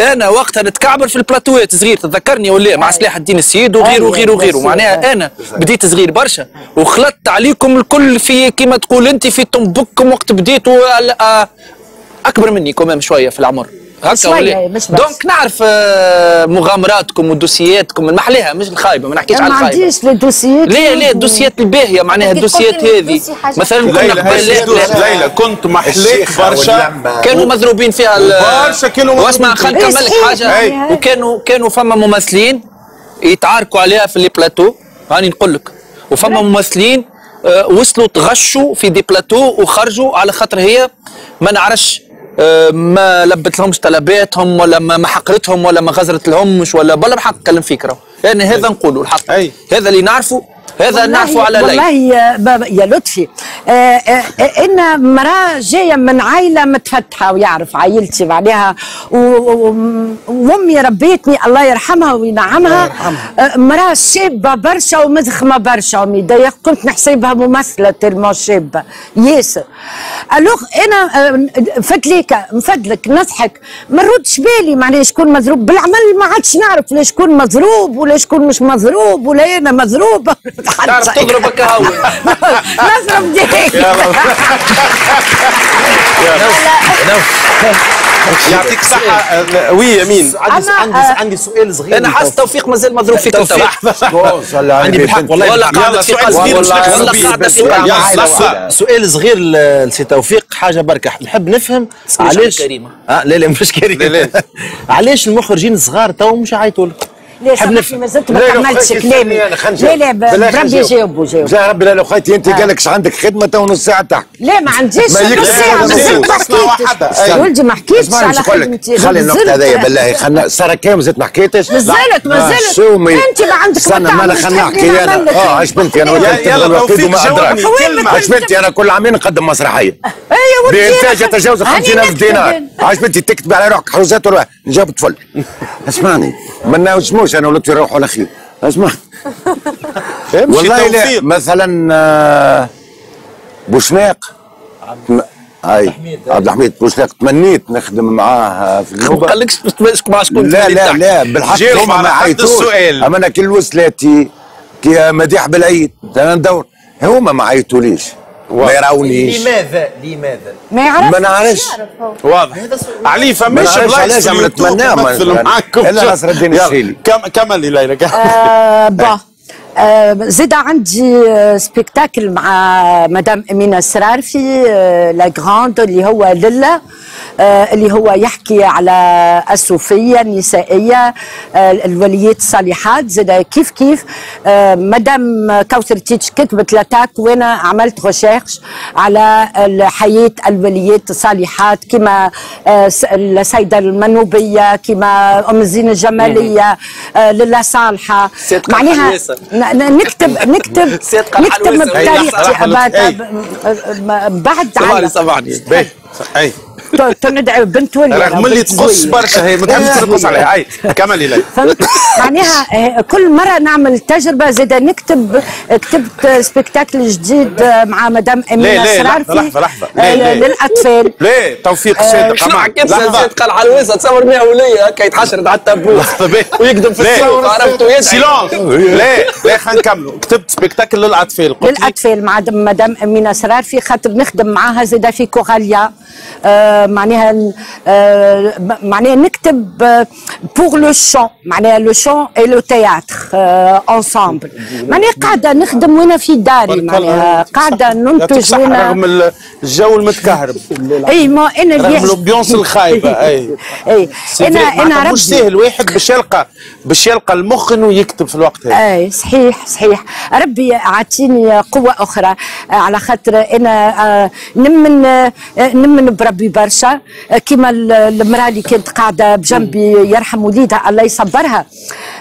انا وقتها نتكعبر في البلاتوات صغير تذكرني ولا مع صلاح الدين السيد وغيره وغيره وغيره. معناها انا بديت صغير برشا وخلطت عليكم الكل في كما تقول انت في طنبكم وقت بديتوا اكبر مني كمان شويه في العمر هكا ولا دونك نعرف مغامراتكم ودوسياتكم من محلها مش الخايبه. ما نحكيش على الخايبه ما عنديش الدوسيات ليه الدوسيات الباهيه معناها الدوسيات هذه مثلا ليلى كنت محليك برشا كانوا مضروبين فيها برشا كانوا. واسمع خلينا نكمل لك حاجه. وكانوا فما ممثلين يتعاركوا عليها في لي بلاتو راني نقول لك. وفما ممثلين وصلوا تغشوا في دي بلاتو وخرجوا على خاطر هي ما نعرفش ما لبت لهمش طلباتهم ولا ما حقرتهم ولا ما غزرت لهمش ولا بلا بحق نتكلم فيك راهو. يعني هذا نقولوا الحق هذا اللي نعرفه هذا نعرفه على ليلى. والله يا لطفي ان مراه جايه من عائله متفتحه ويعرف عائلتي بعدها وامي ربيتني الله يرحمها وينعمها مراه شابه برشا ومزخمه برشا ومضايق كنت نحسبها ممثله ترمو شابه ياسر. الوغ انا فتليكه نفدلك نضحك ما نردش بالي معناها شكون مضروب بالعمل ما عادش نعرف لا شكون مضروب ولا شكون مش مضروب ولا انا مضروبه. تعرف تضربك هاو نضرب ديك يعطيك صحة. وي يمين عندي سؤال صغير. انا حاسس توفيق مازال مضروب فيك انت عندي بالحق والله يلا سؤال صغير سؤال صغير لسي توفيق حاجة بركة نحب نفهم علاش كريمة لا مش كريمة علاش المخرجين الصغار تو مش عيطوا لك؟ لا سامحني مازلت ما كملتش كلامي. لا بربي جاوبوا يا ربي. لا لو خايتي انت قال لك عندك خدمه تو نص ساعه تحكي. لا ما عنديش نص ساعه مازلت ما حكيتش ولدي ما حكيتش على خدمتي. خلي النقطه هذيا بالله خلينا سركام مازلت ما حكيتش مازلت انت ما عندك استنى ما خلينا نحكي انا عاش بنتي انا ولدت الوحيد وما ادراك عاش بنتي انا كل عامين نقدم مسرحيه بانتاج يتجاوز 50,000 دينار عاش بنتي تكتب على روحك حوزات وروح نجاوب طفل. اسمعني ما ناوشموش انا ولدت يروح على خير. اسمع والله لا مثلا بوشناق عبد الحميد بوشناق تمنيت نخدم معاه في النوبه. ما قالكش مع شكون؟ لا بالحق هما ما عيطوش. اما انا كل وصلاتي كي مديح بالعيد انا ندور هما ما عيطوليش ما يراونيش. لماذا؟ ما نعرفش. واضح علي فماش بلايص نتمنى معاكم الا نصر الدين الشيلي. كملي ليلى با زيد عندي سبيكتاكل مع مدام أمينة سرار في لا غراند اللي هو للا اللي هو يحكي على الصوفية النسائية الوليات الصالحات زيد كيف مدام كوثر تيتش كتبت لاتاك وانا عملت ريشيرش على حياة الوليات الصالحات كما السيدة المنوبية كما أم الزين الجمالية للا صالحة. معناها نكتب بطريقتي بعد على اي تندعي بنت ولد رغم اللي تقص برشا هي ما تحبش تقص عليها. اي كملي لي. معناها كل مره نعمل تجربه زاد كتبت سبيكتاكل جديد مع مدام امينه سرار لحظه للاطفال. ليه توفيق صادق ما حكيتش صادق قال عالوزه تصور بها وليه هكا يتحشرد على التابلو ويقدم في الصوت عرفت ويدعي سيلونس. لا خلينا نكملوا. كتبت سبيكتاكل للاطفال مع مدام امينه سرار خاطر نخدم معاها زاد في كوراليا معناها نكتب بور لو شون، معناها لو شون اي لو تياتر انسامبل، معناها قاعده نخدم وانا في داري، معناها قاعده ننتج وانا رغم الجو المتكهرب. اي ما انا رغم البيونس الخايبه. اي انا مش سهل واحد باش يلقى المخ انه يكتب في الوقت هذا. اي صحيح صحيح، ربي عطيني قوه اخرى على خاطر انا نمن بربي برشا. كيما المراه اللي كانت قاعده بجنبي يرحم وليدها الله يصبرها،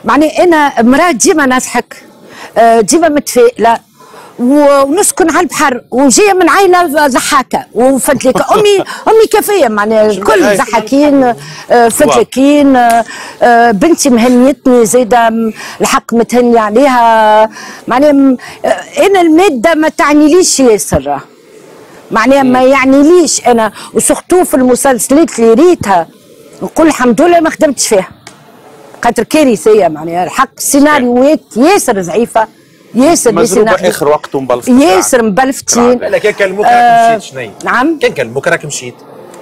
معني انا مراه ديما نضحك ديما متفائله ونسكن على البحر وجايه من عائله ضحاكه وفدلك امي كافيه، معناها الكل ضحاكين فدلكين. بنتي مهنيتني زاده الحق متهني عليها، معناها انا الماده ما تعنيليش ياسر، معناها ما يعنيليش انا، وسورتو في المسلسلات اللي ريتها نقول الحمد لله ما خدمتش فيها خاطر كارثيه، معناها الحق سيناريوهات ياسر ضعيفه ياسر اخر وقت مبلفتين ياسر مبلفتين. لا كان كلموك راك مشيت شنيا؟ نعم كان كلموك راك مشيت.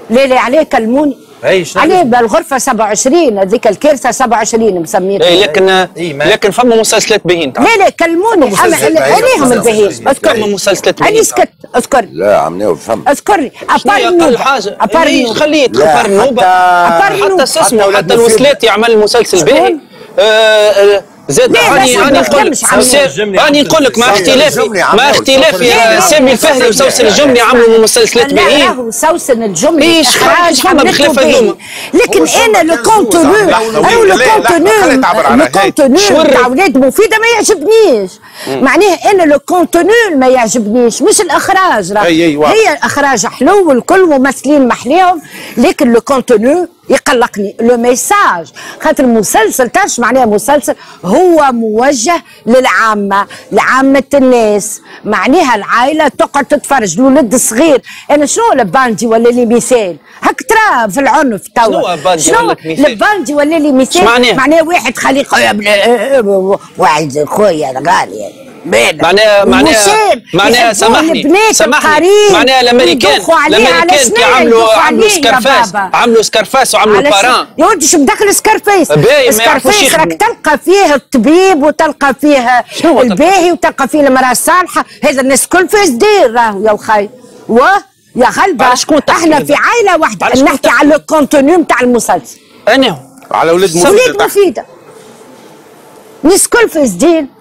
لا عليه كلموني. اي شنو؟ عليه بالغرفه 27 هذيك الكارثه 27 مسميتها. لكن فما مسلسلات باهين. لا كلموني عليهم الباهين. اذكرني مسلسلات باهين. سكت اذكرني. لا عملناهم فما. اذكرني ابار النوبه. حاجه خليت ابار النوبه حتى الوصلات يعمل مسلسل باهي. زاد راني نقول لك مع اختلافي سامي الفهري وسوسن الجملي عملوا مسلسلات باهيين. راهو سوسن الجملي حاجه بخلاف هذوما، لكن انا لو كونتوني تاع ولاد مفيده ما يعجبنيش، معناها انا لو كونتوني ما يعجبنيش مش الاخراج. هي الاخراج حلو والكل ممثلين محليهم، لكن لو كونتوني يقلقني لو ميساج، خاطر المسلسل تعرفش معناها مسلسل هو موجه للعامه لعامه الناس، معناها العائله تقعد تتفرج الولد الصغير. انا شنو الباندي ولا لي مثال هك ترى في العنف توا، شنو الباندي ولا لي مثال معناها واحد خليه خويا واحد خويا غالي معناها سامحني معناها الامريكان كي عملوا سكارفاس وعملوا باران. يا ودي شو بدخل سكارفاس؟ سكارفاس راك تلقى فيه الطبيب وتلقى فيه الباهي وتلقى فيه المراه الصالحه، هذا الناس الكل فاسدين راهو يا وخي يا غلبه. احنا في عائله واحده نحكي على لو كونتوني نتاع المسلسل انا على ولاد مفيده الناس الكل فاسدين.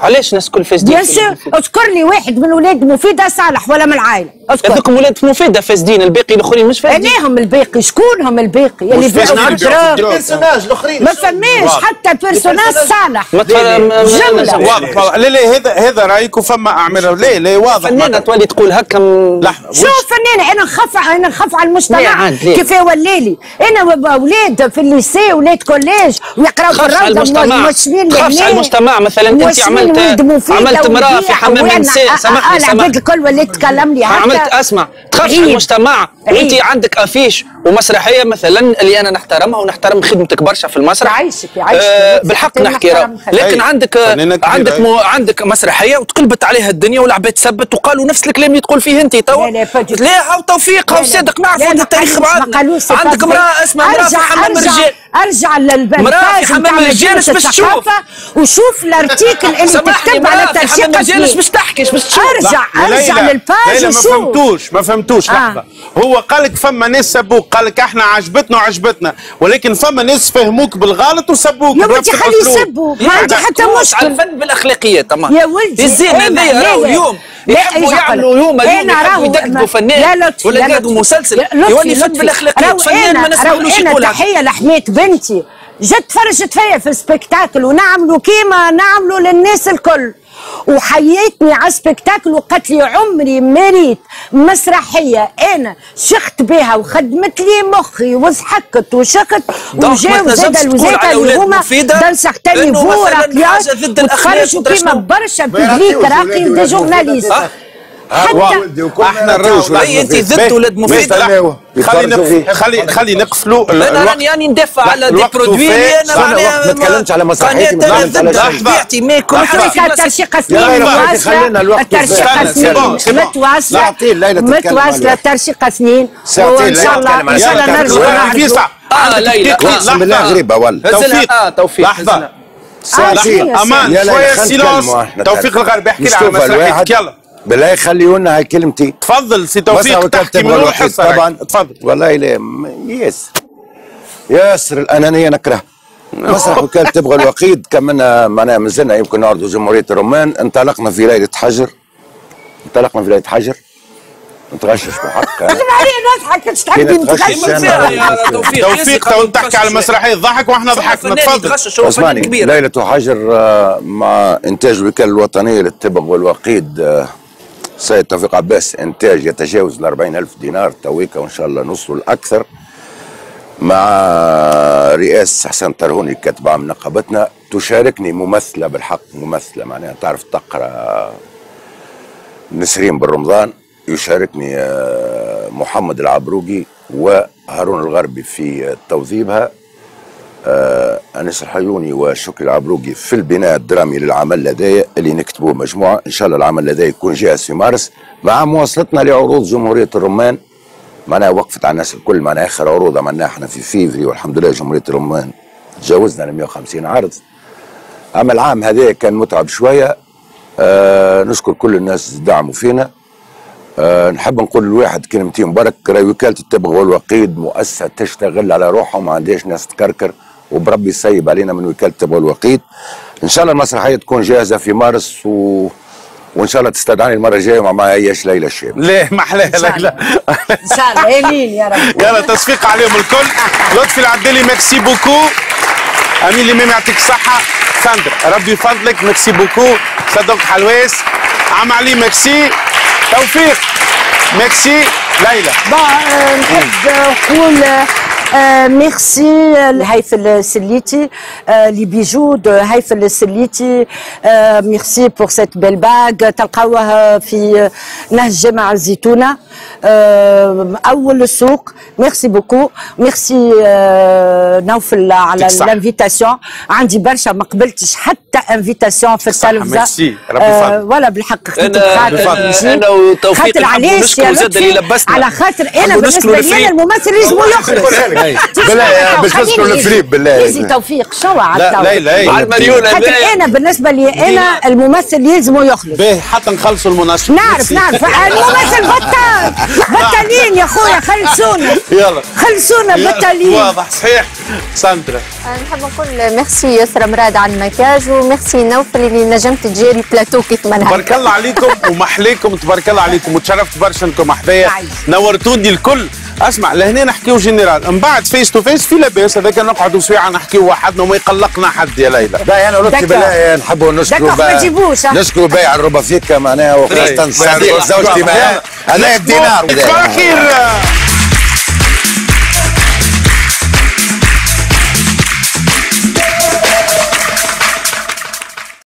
علاش ناس كل فاسدين؟ بيان سور اذكر لي واحد من ولاد مفيده صالح ولا من العائله. هذوكم ولاد مفيده فاسدين، الباقي الاخرين مش فاسدين. اناهم الباقي شكون هم الباقي اللي باعوا البيرسوناج الاخرين؟ ما فماش حتى بيرسوناج صالح جمله. واضح لا هذا رايك وفما اعمال لا واضح فنانه تولي تقول هكا. شو فنانه؟ انا نخاف على المجتمع كيف ولالي انا اولاد في الليسي ولاد كوليج ويقراوا في الرمضان موشمين لهنا. خاف على المجتمع. مثلا انت عملت مرأة في حمام النساء. سامحني الكل وليت تكلم لي عملت اسمع تخافش على المجتمع. وانت عندك افيش ومسرحيه مثلا اللي انا نحترمها ونحترم خدمتك برشا في المسرح. عايشك بالحق نحكي راه، لكن عندك مسرحيه وتقلبت عليها الدنيا والعباد سبت وقالوا نفس الكلام اللي تقول فيه انت توا. لا هاو توفيق هاو صادق نعرفوا ان التاريخ معانا. عندك امراه اسمها امراه في حمام الرجال. ارجع للبرنامج حمام الرجال باش تشوف وشوف الارتيكل اللي تكتب على التاريخ. حمام الرجال باش تحكيش باش تشوف. ارجع للباج وشوف. ما فهمتوش لحظه. هو قالك فما ناس سبوك، قالك احنا عجبتنا، ولكن فما ناس فهموك بالغلط وسبوك. يا ولدي خلي يسبوا ما عندي حتى مشكل. على الفن بالاخلاقيه تمام يا ولدي. الزين هذايا راهو اليوم يحبوا يعملوا اليوم راهو يدقوا فنان ولا يدقوا مسلسل يولي فن بالاخلاقيه. فنان ما نسمعلوش يقولها. تحيه لحماية بنتي جت فرجت فيا في سبيكتاكل ونعملوا كيما نعملوا للناس الكل، وحييتني على سبيكتاكل وقالت لي عمري ما ريت مسرحيه انا شخت بها وخدمت لي مخي وضحكت وشخت وجاو زاد الوزاره اللي هما دنسختني فورا خرجوا كيما برشا بيبليك راقي دي جورناليست. احنا الروج انت ضد ولاد مفيد. خلي نقفلوا. انا راني ندافع على دي برودوي اللي انا ما نتكلمش على مسرحيتي، ما نتكلمش على بيعتي ما يكونش الترشيق سنين خلينا الوقت متواصله ترشيق سنين وان شاء الله ان شاء الله نرجع. ليلى بسم الله غريبه والله. توفيق لحظه امان شويه سيلونس. توفيق الغربي احكي لي على مسرحيتك يلا. بالله خليونا هاي كلمتي. تفضل سي توفيق تحكي من روحك طبعا. تفضل. والله لا ياسر الانانيه نكرهها. مسرح وكاله تبغى الوقيد كملنا معناها مازلنا يمكن نعرضوا جمهوريه الرومان. انطلقنا في ليله حجر نتغشش بالحق. لازم علينا نضحك باش تعدي نتغشش. توفيق تو تحكي على المسرحيه الضحك واحنا ضحكنا. تفضل. اسمعني ليله حجر مع انتاج الوكاله الوطنيه للتبغ والوقيد سيد توفيق عباس، انتاج يتجاوز ال 40,000 دينار تويكا وان شاء الله نوصلوا لاكثر، مع رئاس حسن طرهوني كاتب عام نقابتنا. تشاركني ممثله بالحق، ممثله معناها تعرف تقرا، نسرين بن رمضان. يشاركني محمد العبروقي وهارون الغربي في توظيفها، انس الحيوني وشكري العبروقي في البناء الدرامي للعمل لدي اللي نكتبوه مجموعه. ان شاء الله العمل لدي يكون جاهز في مارس، مع مواصلتنا لعروض جمهوريه الرمان. معناها وقفت على الناس الكل، معناها اخر عروض عملناها احنا في فيفري والحمد لله جمهوريه الرمان تجاوزنا ال 150 عرض. اما العام هذا كان متعب شويه. نشكر كل الناس دعموا فينا. نحب نقول لواحد كلمتين مبارك. راي وكاله التبغ والوقيد مؤسسه تشتغل على روحها وما عندهاش ناس تكركر، وبربي يسيب علينا من وكاله التبغ والوقيد. ان شاء الله المسرحيه تكون جاهزه في مارس وان شاء الله تستدعاني المره الجايه مع معياش ليلى الشام. ليه ما احلاها ليلى ان شاء الله. امين يا رب. يلا تصفيق عليهم الكل. لطفي العبدلي ميرسي بوكو. امين الامام يعطيك الصحه. ساندرا ربي يفضلك ميرسي بوكو. صدق حلواس. عم علي ميرسي. توفيق ميرسي. ليلى نحب نقول ميرسي لهيفل السليتي لي بيجو دو هيفل السليتي. ميرسي بور سيت بيل باغ تلقاوها في نهج جامع الزيتونه اول السوق. ميرسي بوكو. ميرسي نوفل على الانفيتاسيون. عندي برشا ما قبلتش حتى انفيتاسيون في التلفزه. ميرسي ربي يفضلك. ولا بالحق خاطر انا وتوفيق نشكرو زاد اللي لبسنا، على خاطر انا بالنسبه لي الممثل لازمو يخرج. بالله باش نذكر الفريب بالله يزي توفيق شوى على المليون. انا بالنسبه لي انا الممثل لازمو يخلص به حتى نخلصوا المناسبه. نعرف الممثل بطلين يا خويا. خلصونا بطلين. واضح صحيح. ساندرا نحب نقول ميرسي ياسر مراد على المكياج، وميرسي نوفل اللي نجمت تجيري البلاتو كيف ما نحب. تبارك الله عليكم ومحليكم. تبارك الله عليكم وتشرفت برشا انكم حدايا نورتوني الكل. اسمع لهنا نحكيو جنرال، من بعد فيس تو فيس في لاباس. هذاك نقعدوا سويعه نحكيو وحدنا وما يقلقنا حد يا ليلى. لا انا ولدتي بالله نحبوا نشكروا بايع الربا فيك معناها، وخاصه زوجتي معايا انا الدينار.